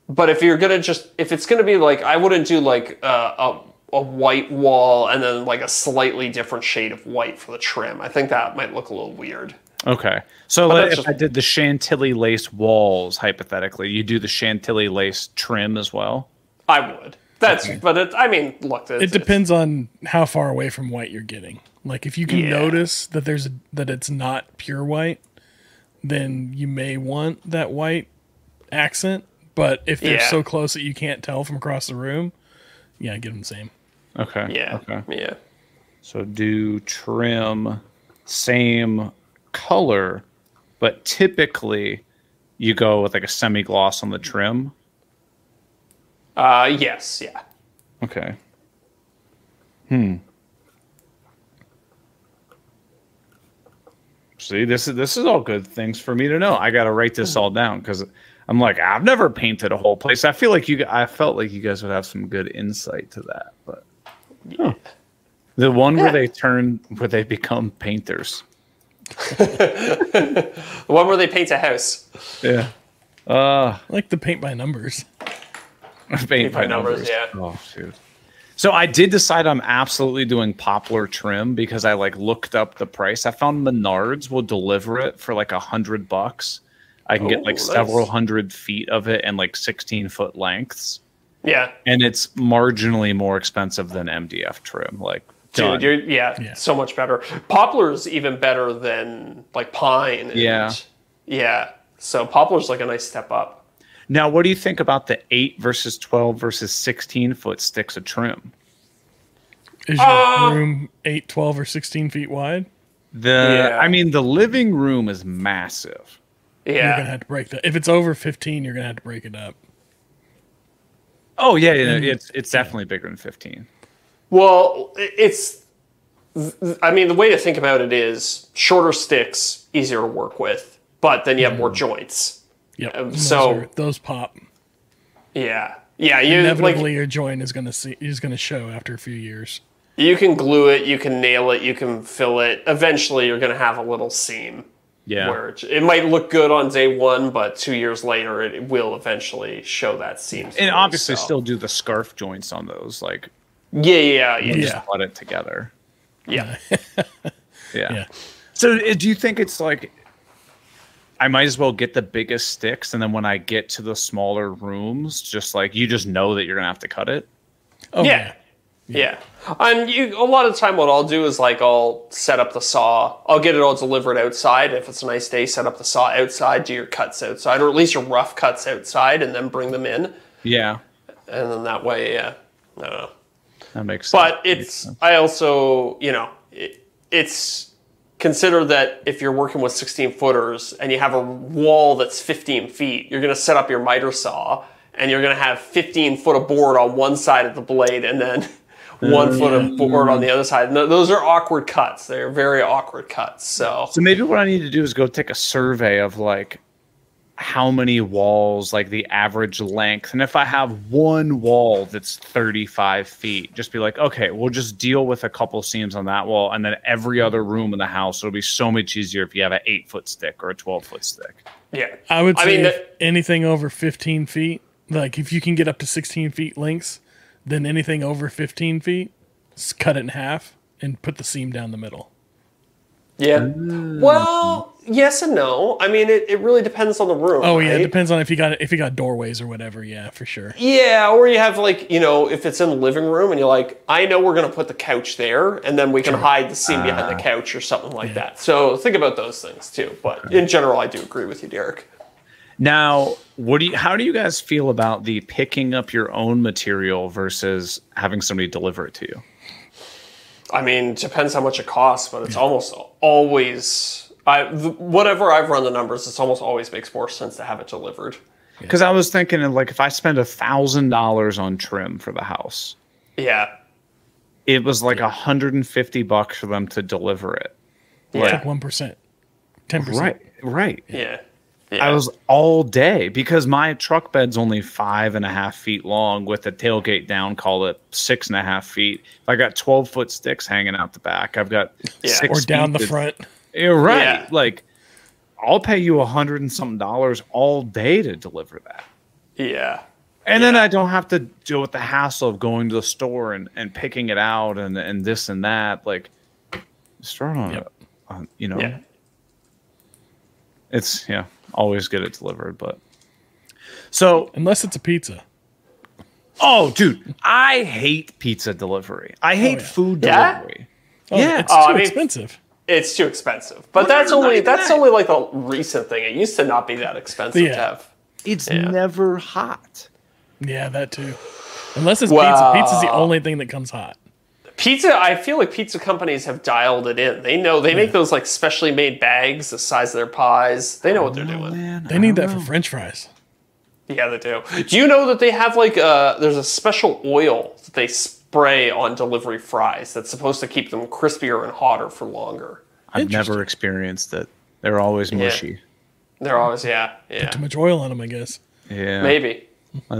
But if you're going to just, if it's going to be like, I wouldn't do like a white wall and then like a slightly different shade of white for the trim. I think that might look a little weird. Okay. So if I did the Chantilly lace walls, hypothetically, you do the Chantilly lace trim as well? I would. That's, but it, I mean, look, it depends on how far away from white you're getting. Like, if you can notice that there's a, that it's not pure white, then you may want that white accent. But if they're so close that you can't tell from across the room, give them the same. Okay. Yeah. Okay. Yeah. So do trim, same color, but typically you go with like a semi-gloss on the trim. Yes, yeah. Okay. Hmm. See, this is all good things for me to know. I got to write this all down because I'm like, I've never painted a whole place. I feel like I felt like you guys would have some good insight to that, but the one where they become painters. The one where they paint a house. Yeah. I like the paint by numbers. Paint by numbers, yeah. Oh, shoot. So I did decide I'm absolutely doing poplar trim because I like looked up the price. I found Menards will deliver it for like $100. I can get like several hundred feet of it and like 16-foot lengths. Yeah, and it's marginally more expensive than MDF trim. Like, dude, you're, so much better. Poplar's even better than like pine. So poplar's like a nice step up. Now, what do you think about the 8 versus 12 versus 16-foot sticks of trim? Is your room 8, 12, or 16 feet wide? I mean, the living room is massive. Yeah. You're going to have to break that. If it's over 15, you're going to have to break it up. Oh, yeah. It's definitely bigger than 15. Well, it's... I mean, the way to think about it is shorter sticks, easier to work with, but then you have more joints. Yep. So those pop. Yeah. Yeah. Inevitably, your joint is going to show after a few years. You can glue it. You can nail it. You can fill it. Eventually, you're going to have a little seam. Yeah. Where it might look good on day one, but 2 years later, it will eventually show that seam. And obviously, still do the scarf joints on those. Like. Yeah. Just put it together. Yeah. Yeah. So, do you think it's like? I might as well get the biggest sticks, and then when I get to the smaller rooms, just like you just know that you're gonna have to cut it. Oh yeah. And a lot of the time, what I'll do is like I'll set up the saw. I'll get it all delivered outside. If it's a nice day, set up the saw outside, do your cuts outside, or at least your rough cuts outside, and then bring them in. Yeah. And then that way, I don't know. That makes sense. But I also, you know, it's. Consider that if you're working with 16-footers and you have a wall that's 15 feet, you're going to set up your miter saw and you're going to have 15 foot of board on one side of the blade and then 1 foot of board on the other side. And those are awkward cuts. They're very awkward cuts. So maybe what I need to do is go take a survey of like how many walls, like the average length. And if I have one wall that's 35 feet, just be like, okay, we'll just deal with a couple seams on that wall. And then every other room in the house, it'll be so much easier if you have an 8-foot stick or a 12-foot stick. Yeah. I would say anything over 15 feet, like if you can get up to 16 feet lengths, then anything over 15 feet, cut it in half and put the seam down the middle. Yeah. Well, yes and no. I mean, it really depends on the room. Oh yeah, right? It depends on if you got doorways or whatever. Yeah, for sure. Yeah, or you have like, you know, if it's in the living room and you're like, I know we're gonna put the couch there, and then we can hide the seam behind the couch or something like that. So think about those things too. But in general, I do agree with you, Derek. Now, how do you guys feel about the picking up your own material versus having somebody deliver it to you? I mean, depends how much it costs, but it's almost always, whatever I've run the numbers, it's almost always makes more sense to have it delivered. Because I was thinking, like, if I spend $1,000 on trim for the house, it was like $150 for them to deliver it. Yeah, like 1%, 10%. Right. Yeah. Yeah. I was all day because my truck bed's only 5.5 feet long with a tailgate down, call it 6.5 feet. I got 12-foot sticks hanging out the back. I've got six or down the front. Right. Yeah. Like, I'll pay you $100 and something all day to deliver that. Yeah. And then I don't have to deal with the hassle of going to the store and picking it out and this and that. Like, start on, you know. Yeah. It's, always get it delivered. But so, unless it's a pizza. Oh, dude, I hate pizza delivery. I hate food delivery. Oh, yeah. It's too expensive. It's too expensive. But that's only like a recent thing. It used to not be that expensive to have. It's never hot. Yeah, that too. Unless it's pizza. Pizza's the only thing that comes hot. Pizza, I feel like pizza companies have dialed it in. They know they make those like specially made bags the size of their pies. They know what they're doing. Man, they need that for French fries. Yeah, they do. Do you know that they have like there's a special oil that they spray on delivery fries that's supposed to keep them crispier and hotter for longer? I've never experienced it. They're always mushy. They're always Put too much oil on them, I guess. Yeah, maybe.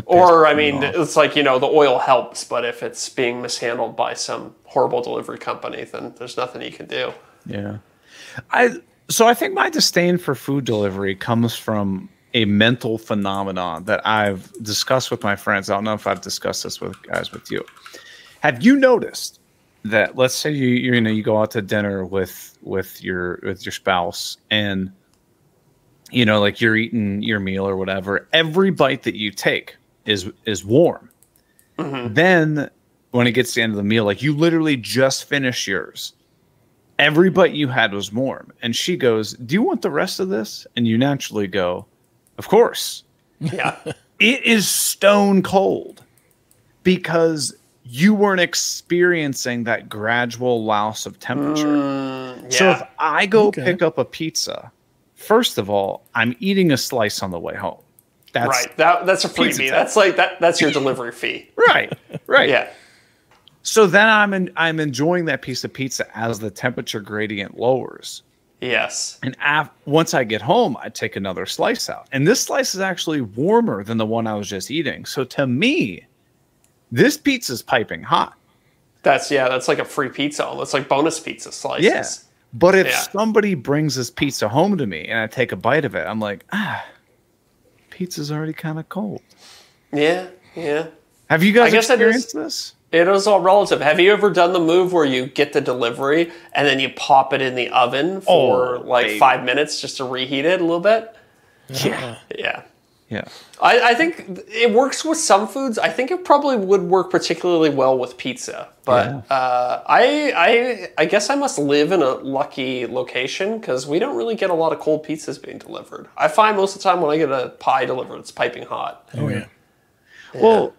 Or, I mean, it's like, the oil helps, but if it's being mishandled by some horrible delivery company, then there's nothing you can do. Yeah. So I think my disdain for food delivery comes from a mental phenomenon that I've discussed with my friends. I don't know if I've discussed this with guys with you. Have you noticed that, let's say you go out to dinner with your spouse, and like you're eating your meal or whatever, every bite that you take is warm. Mm-hmm. Then when it gets to the end of the meal, like you literally just finished yours. Every bite you had was warm. And she goes, "Do you want the rest of this?" And you naturally go, "Of course." Yeah. It is stone cold because you weren't experiencing that gradual loss of temperature. Yeah. So if I go pick up a pizza, first of all, I'm eating a slice on the way home. That's right. That's a freebie. That's like that's your delivery fee. Right. Right. Yeah. So then I'm enjoying that piece of pizza as the temperature gradient lowers. Yes. And once I get home, I take another slice out. And this slice is actually warmer than the one I was just eating. So to me, this pizza's piping hot. That's like a free pizza. That's like bonus pizza slices. Yeah. But if somebody brings this pizza home to me and I take a bite of it, I'm like, pizza's already kind of cold. Yeah, yeah. Have you guys experienced this? It is all relative. Have you ever done the move where you get the delivery and then you pop it in the oven for 5 minutes just to reheat it a little bit? Yeah. Yeah. Yeah. I think it works with some foods. I think it probably would work particularly well with pizza. But I guess I must live in a lucky location because we don't really get a lot of cold pizzas being delivered. I find most of the time when I get a pie delivered, it's piping hot. Oh, yeah. Well,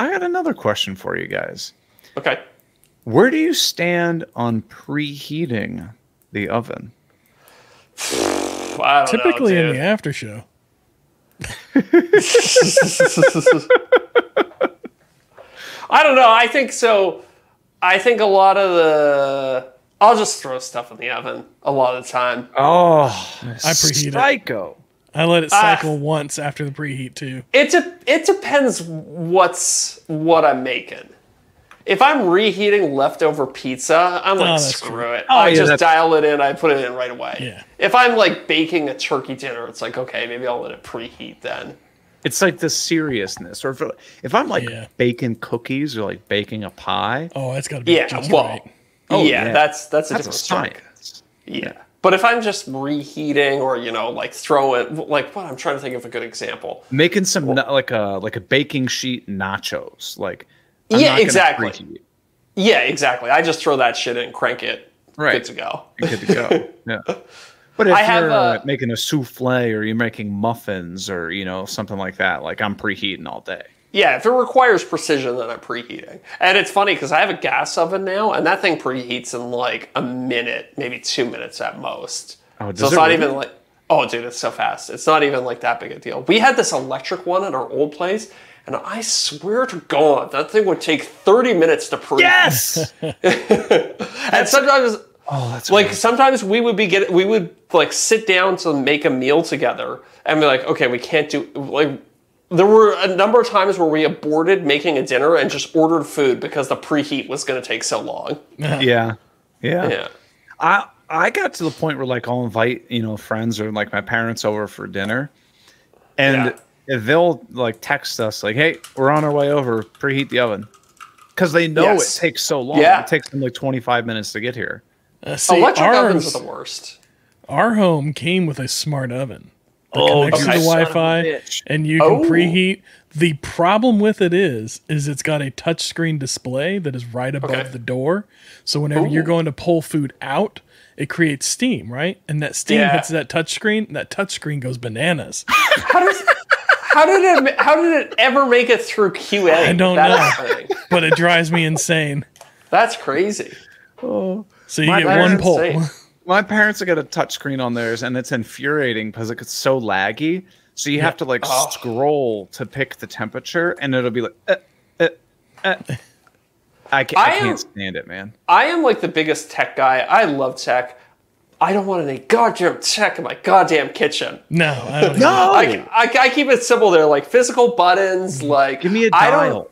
I got another question for you guys. Okay. Where do you stand on preheating the oven? I don't Typically know, in the after show. I don't know. I think so. I think a lot of the I'll just throw stuff in the oven a lot of the time. Oh, I preheat it. I let it cycle once after the preheat too. It depends what I'm making. If I'm reheating leftover pizza, I'm like, screw it. I just dial it in. I put it in right away. Yeah. If I'm like baking a turkey dinner, it's like, okay, maybe I'll let it preheat then. It's like the seriousness. Or if I'm like baking cookies or like baking a pie. Oh, it's got to be just right. Oh, yeah, that's a different science. Yeah. But if I'm just reheating or, like I'm trying to think of a good example. Making some, like a baking sheet nachos, like. I'm exactly. Yeah, exactly. I just throw that shit in, crank it. Right. Good to go. Good to go. Yeah. But if you're making a souffle or you're making muffins or, something like that, like I'm preheating all day. Yeah, if it requires precision, then I'm preheating. And it's funny because I have a gas oven now and that thing preheats in like a minute, maybe 2 minutes at most. Oh, so it's not even like, oh, dude, it's so fast. It's not even like that big a deal. We had this electric one at our old place. And I swear to God, that thing would take 30 minutes to preheat. Yes! And sometimes Oh, that's like crazy. Sometimes we would like sit down to make a meal together and be like, okay, we can't do like. There were a number of times where we aborted making a dinner and just ordered food because the preheat was going to take so long. Yeah. I got to the point where like I'll invite, you know, friends or like my parents over for dinner, and they'll like text us like, "Hey, we're on our way over. Preheat the oven," because they know it takes so long. Yeah. It takes them like 25 minutes to get here. See, electric ovens are the worst. Our home came with a smart oven. The Wi-Fi, and you can preheat. The problem with it is it's got a touchscreen display that is right above the door. So whenever you're going to pull food out, it creates steam, right? And that steam hits that touchscreen, and that touchscreen goes bananas. How did it ever make it through QA? I don't know, but it drives me insane. That's crazy. Oh, so you get one pull. Insane. My parents have got a touchscreen on theirs, and it's infuriating because it's so laggy. So you have to like scroll to pick the temperature, and it'll be like, I can't stand it, man. I am like the biggest tech guy. I love tech. I don't want any goddamn tech in my goddamn kitchen. No, I don't. I keep it simple. They're like physical buttons. Like give me a dial.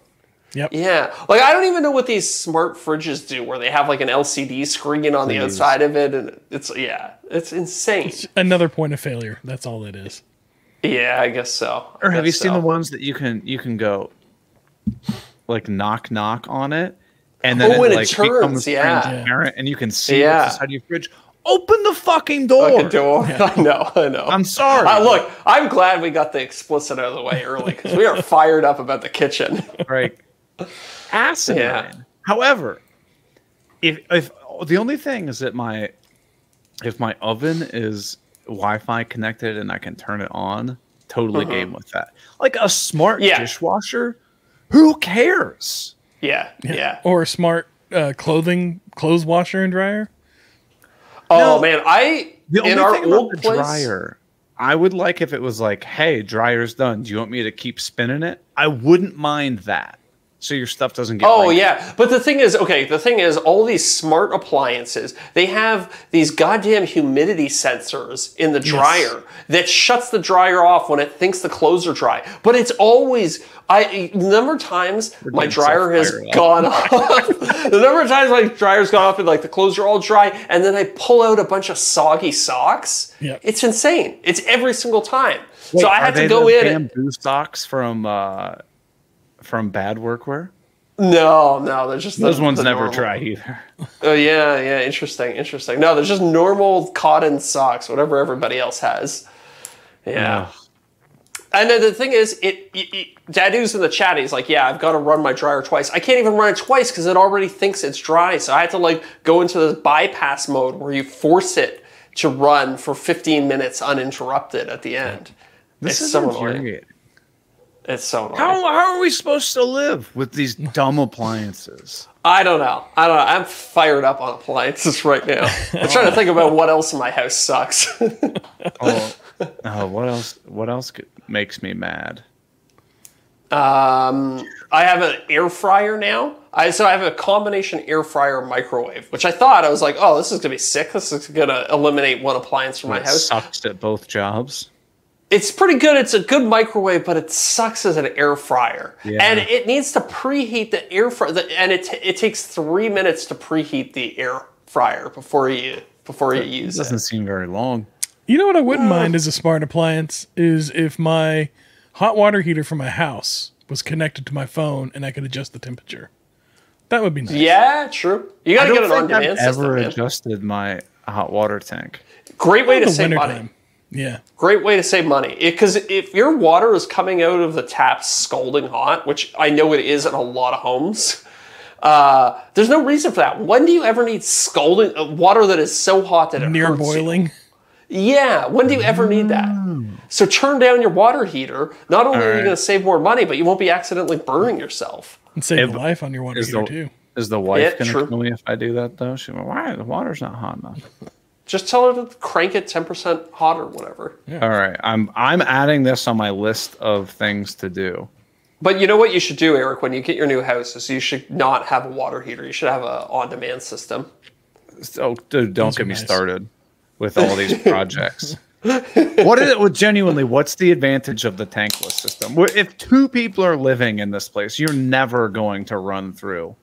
Yep. Yeah. Like, I don't even know what these smart fridges do where they have like an LCD screen on the outside of it. And it's insane. It's another point of failure. That's all it is. Yeah, I guess so. Or have you seen the ones that you can go like knock, knock on it. And then it like becomes transparent and you can see what's inside your fridge. Open the fucking door. Yeah. I know. I'm sorry. Look, I'm glad we got the explicit out of the way early because we are fired up about the kitchen. Right. Asinine. Yeah. However, if the only thing is that if my oven is Wi-Fi connected and I can turn it on, totally game with that. Like a smart dishwasher, who cares? Yeah. Or a smart clothes washer and dryer. Oh no, man, the only thing about the dryer, I would like if it was like, hey, dryer's done. Do you want me to keep spinning it? I wouldn't mind that. So your stuff doesn't get but the thing is all these smart appliances, they have these goddamn humidity sensors in the dryer that shuts the dryer off when it thinks the clothes are dry. But it's always a number of times my dryer has gone off. The number of times my dryer's gone off and like the clothes are all dry and then I pull out a bunch of soggy socks. Yep. It's insane. It's every single time. Wait, so I had to go in and bamboo socks from Bad Workwear? No, they're just those ones never dry either. Oh yeah, interesting. No, there's just normal cotton socks, whatever everybody else has. Yeah. And then the thing is, Dadu's in the chat. He's like, yeah, I've got to run my dryer twice. I can't even run it twice because it already thinks it's dry. So I had to like go into this bypass mode where you force it to run for 15 minutes uninterrupted at the end. This is so annoying. It's so annoying. How are we supposed to live with these dumb appliances? I don't know. I'm fired up on appliances right now. I'm trying to think about what else in my house sucks. What else makes me mad? I have an air fryer now. So I have a combination air fryer microwave, which I was like, oh, this is gonna be sick. This is gonna eliminate one appliance from my house. Sucks at both jobs. It's pretty good. It's a good microwave, but it sucks as an air fryer. Yeah. And it needs to preheat the air fryer. And it takes 3 minutes to preheat the air fryer before you use it. Doesn't seem very long. You know what I wouldn't mind as a smart appliance is if my hot water heater for my house was connected to my phone and I could adjust the temperature. That would be nice. Yeah, true. You got to get an on-demand system. I've never adjusted my hot water tank. Great way to save money. Yeah. Great way to save money. Because if your water is coming out of the tap scalding hot, which I know it is in a lot of homes, there's no reason for that. When do you ever need scalding water that is so hot that it near hurts boiling? You? Yeah. When do you ever need that? So turn down your water heater. Not only are you going to save more money, but you won't be accidentally burning yourself. And save your life on your water heater, too. Is the wife going to tell me if I do that, though? She went, why? The water's not hot enough. Just tell her to crank it 10% hot or whatever. Yeah. All right. I'm adding this on my list of things to do. But you know what you should do, Eric, when you get your new house is you should not have a water heater. You should have an on-demand system. Oh, dude, don't get me started with all these projects. What is it? Well, genuinely, what's the advantage of the tankless system? If two people are living in this place, you're never going to run through.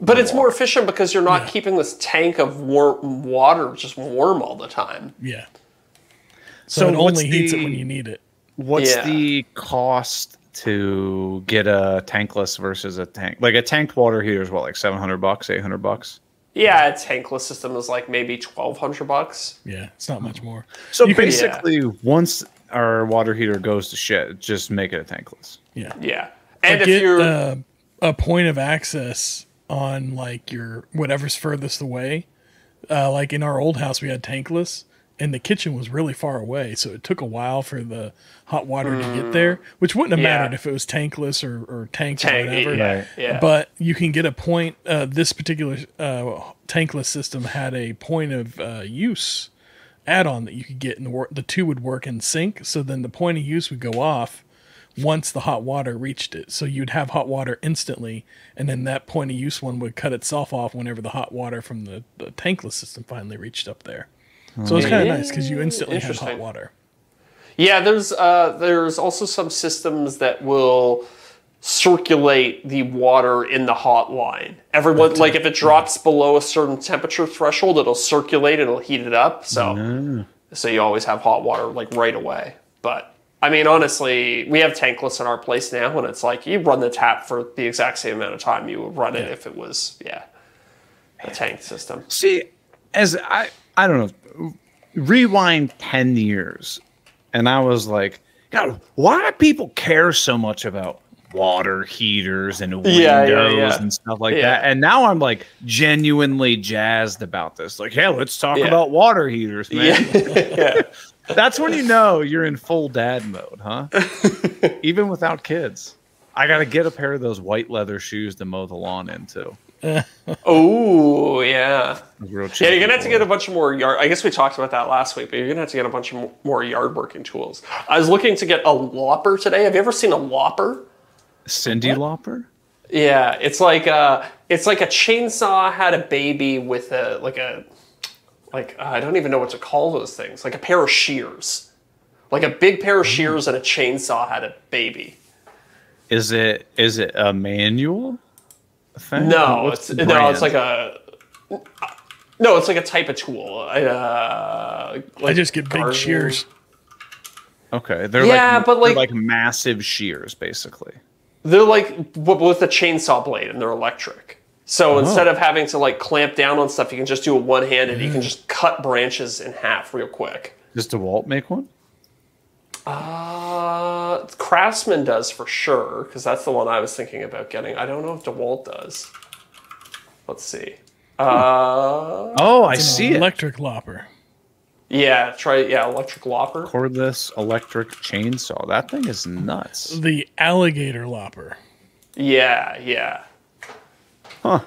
But it's more efficient because you're not keeping this tank of water just warm all the time. Yeah. So it only heats it when you need it. What's the cost to get a tankless versus a tank? Like a tanked water heater is what, like $700, $800? Yeah, a tankless system is like maybe $1,200. Yeah, it's not much more. So you basically, once our water heater goes to shit, just make it a tankless. Yeah. Yeah. And if you're a point of access on like your whatever's furthest away, like in our old house, we had tankless. And the kitchen was really far away, so it took a while for the hot water to get there, which wouldn't have mattered if it was tankless or tanked or whatever. Yeah, yeah. But you can get a point. This particular tankless system had a point of use add-on that you could get, and the two would work in sync. So then the point of use would go off once the hot water reached it. So you'd have hot water instantly, and then that point of use one would cut itself off whenever the hot water from the tankless system finally reached up there. So it's kind of nice because you instantly have hot water. Yeah, there's also some systems that will circulate the water in the hot line. Everyone, like if it drops below a certain temperature threshold, it'll circulate and it'll heat it up. So, so you always have hot water like right away. But I mean, honestly, we have tankless in our place now, and it's like you run the tap for the exact same amount of time you would run it if it was a tank system. See, as I don't know, rewind 10 years. And I was like, God, why do people care so much about water heaters and windows and stuff like that? And now I'm like genuinely jazzed about this. Like, hey, let's talk about water heaters, man. Yeah. That's when you know you're in full dad mode, huh? Even without kids. I got to get a pair of those white leather shoes to mow the lawn into. Oh yeah, real cheap. Yeah, you're gonna have to get a bunch of more yard. I guess we talked about that last week, but you're gonna have to get a bunch of more yard working tools. I was looking to get a lopper today. Have you ever seen a lopper? Cindy lopper? Yeah, it's like a chainsaw had a baby with a I don't even know what to call those things. Like a pair of shears, like a big pair of shears and a chainsaw had a baby. Is it a manual? Thing? No, it's like a type of tool. Like I just get big shears. Okay, they're like massive shears, basically. They're like with a chainsaw blade, and they're electric. So instead of having to like clamp down on stuff, you can just do it one-handed. You can just cut branches in half real quick. Does DeWalt make one? Craftsman does for sure, because that's the one I was thinking about getting. I don't know if DeWalt does. Let's see. Oh, I see it. Electric lopper. Yeah, electric lopper. Cordless electric chainsaw. That thing is nuts. The alligator lopper. Yeah, yeah. Huh.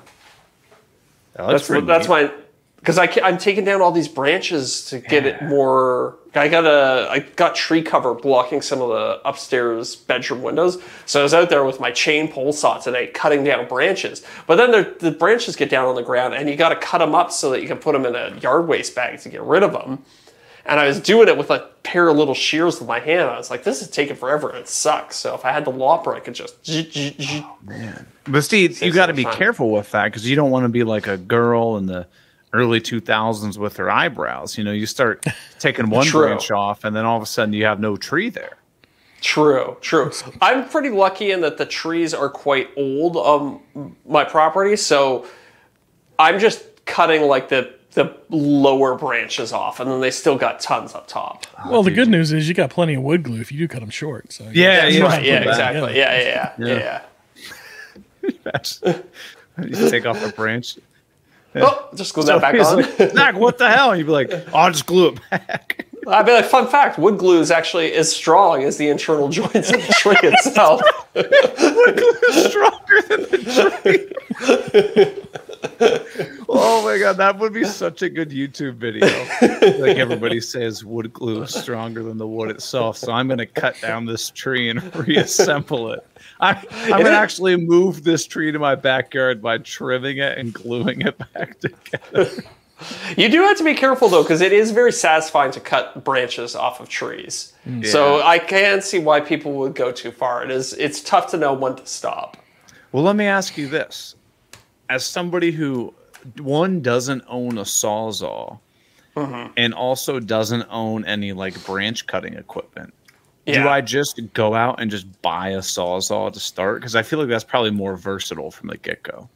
That's my... Because I'm taking down all these branches to get it more. I got tree cover blocking some of the upstairs bedroom windows. So I was out there with my chain pole saw today, cutting down branches. But then the branches get down on the ground, and you got to cut them up so that you can put them in a yard waste bag to get rid of them. And I was doing it with a pair of little shears with my hand. I was like, this is taking forever, and it sucks. So if I had the lopper, I could just... Oh, man. But Steve, you got to be careful with that, because you don't want to be like a girl in the early 2000s with her eyebrows. You know, you start taking one branch off, and then all of a sudden you have no tree there. True. I'm pretty lucky in that the trees are quite old on my property, so I'm just cutting like the lower branches off, and then they still got tons up top. Well, the good news is you got plenty of wood glue if you do cut them short. So exactly. You take off a branch. Oh, just glue that back on. Like, Zach, what the hell? You'd be like, I'll just glue it back. I'd be like, fun fact, wood glue is actually as strong as the internal joints of the tree itself. Wood glue is stronger than the tree. Oh my God, that would be such a good YouTube video. Like everybody says, wood glue is stronger than the wood itself, so I'm going to cut down this tree and reassemble it. I'm going to actually move this tree to my backyard by trimming it and gluing it back together. You do have to be careful, though, because it is very satisfying to cut branches off of trees. Yeah. So I can see why people would go too far. It's tough to know when to stop. Well, let me ask you this. As somebody who, one, doesn't own a Sawzall and also doesn't own any, like, branch cutting equipment, do I just go out and just buy a Sawzall to start? Because I feel like that's probably more versatile from the get-go.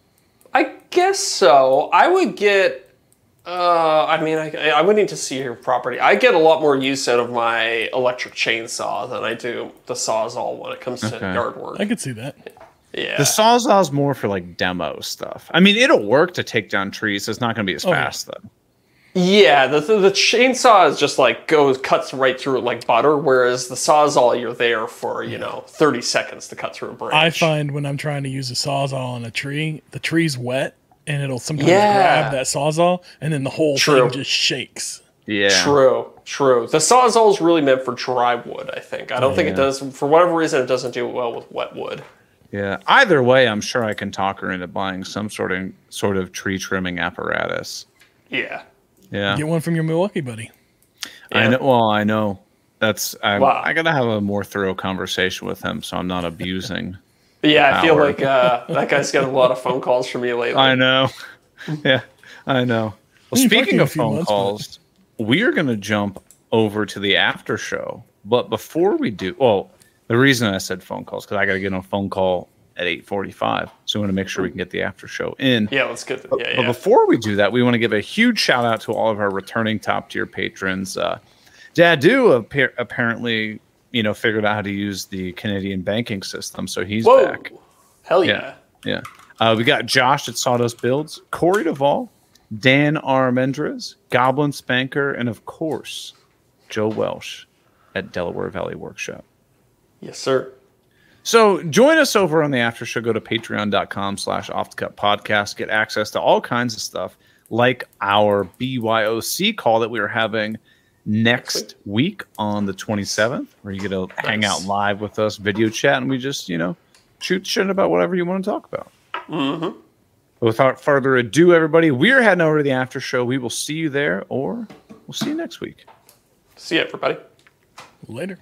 I guess so. I would get... I mean, I would need to see your property. I get a lot more use out of my electric chainsaw than I do the Sawzall when it comes to yard work. I could see that. Yeah. The Sawzall's more for, like, demo stuff. I mean, it'll work to take down trees. So it's not going to be as fast, though. Yeah, the chainsaw is just, like, cuts right through it like butter, whereas the Sawzall, you're there for, you know, 30 seconds to cut through a branch. I find when I'm trying to use a Sawzall on a tree, the tree's wet. And it'll sometimes grab that Sawzall, and then the whole thing just shakes. Yeah. True, true. The Sawzall is really meant for dry wood, I think. I don't think it does, for whatever reason, it doesn't do well with wet wood. Yeah. Either way, I'm sure I can talk her into buying some sort of tree trimming apparatus. Yeah. Yeah. Get one from your Milwaukee buddy. Yeah. I know. Well, I know. I got to have a more thorough conversation with him, so I'm not abusing yeah, I feel like that guy's got a lot of phone calls from me lately. I know. Yeah, I know. Well, speaking of phone calls, we are going to jump over to the after show. But before we do, well, the reason I said phone calls because I got to get on a phone call at 8:45. So we want to make sure we can get the after show in. Yeah, let's get that. But before we do that, we want to give a huge shout out to all of our returning top tier patrons. Dadu apparently, you know, figured out how to use the Canadian banking system, so he's back. Hell yeah. Yeah. We got Josh at Sawdust Builds, Corey Duvall, Dan R. Mendres, Goblin Spanker, and, of course, Joe Welsh at Delaware Valley Workshop. Yes, sir. So join us over on the after show. Go to patreon.com/offthecutpodcast. Get access to all kinds of stuff, like our BYOC call that we are having next week on the 27th, where you get to hang out live with us, video chat, and we just, you know, shoot shit about whatever you want to talk about. Without further ado, everybody, we're heading over to the after show. We will see you there, or we'll see you next week. See you, everybody. Later.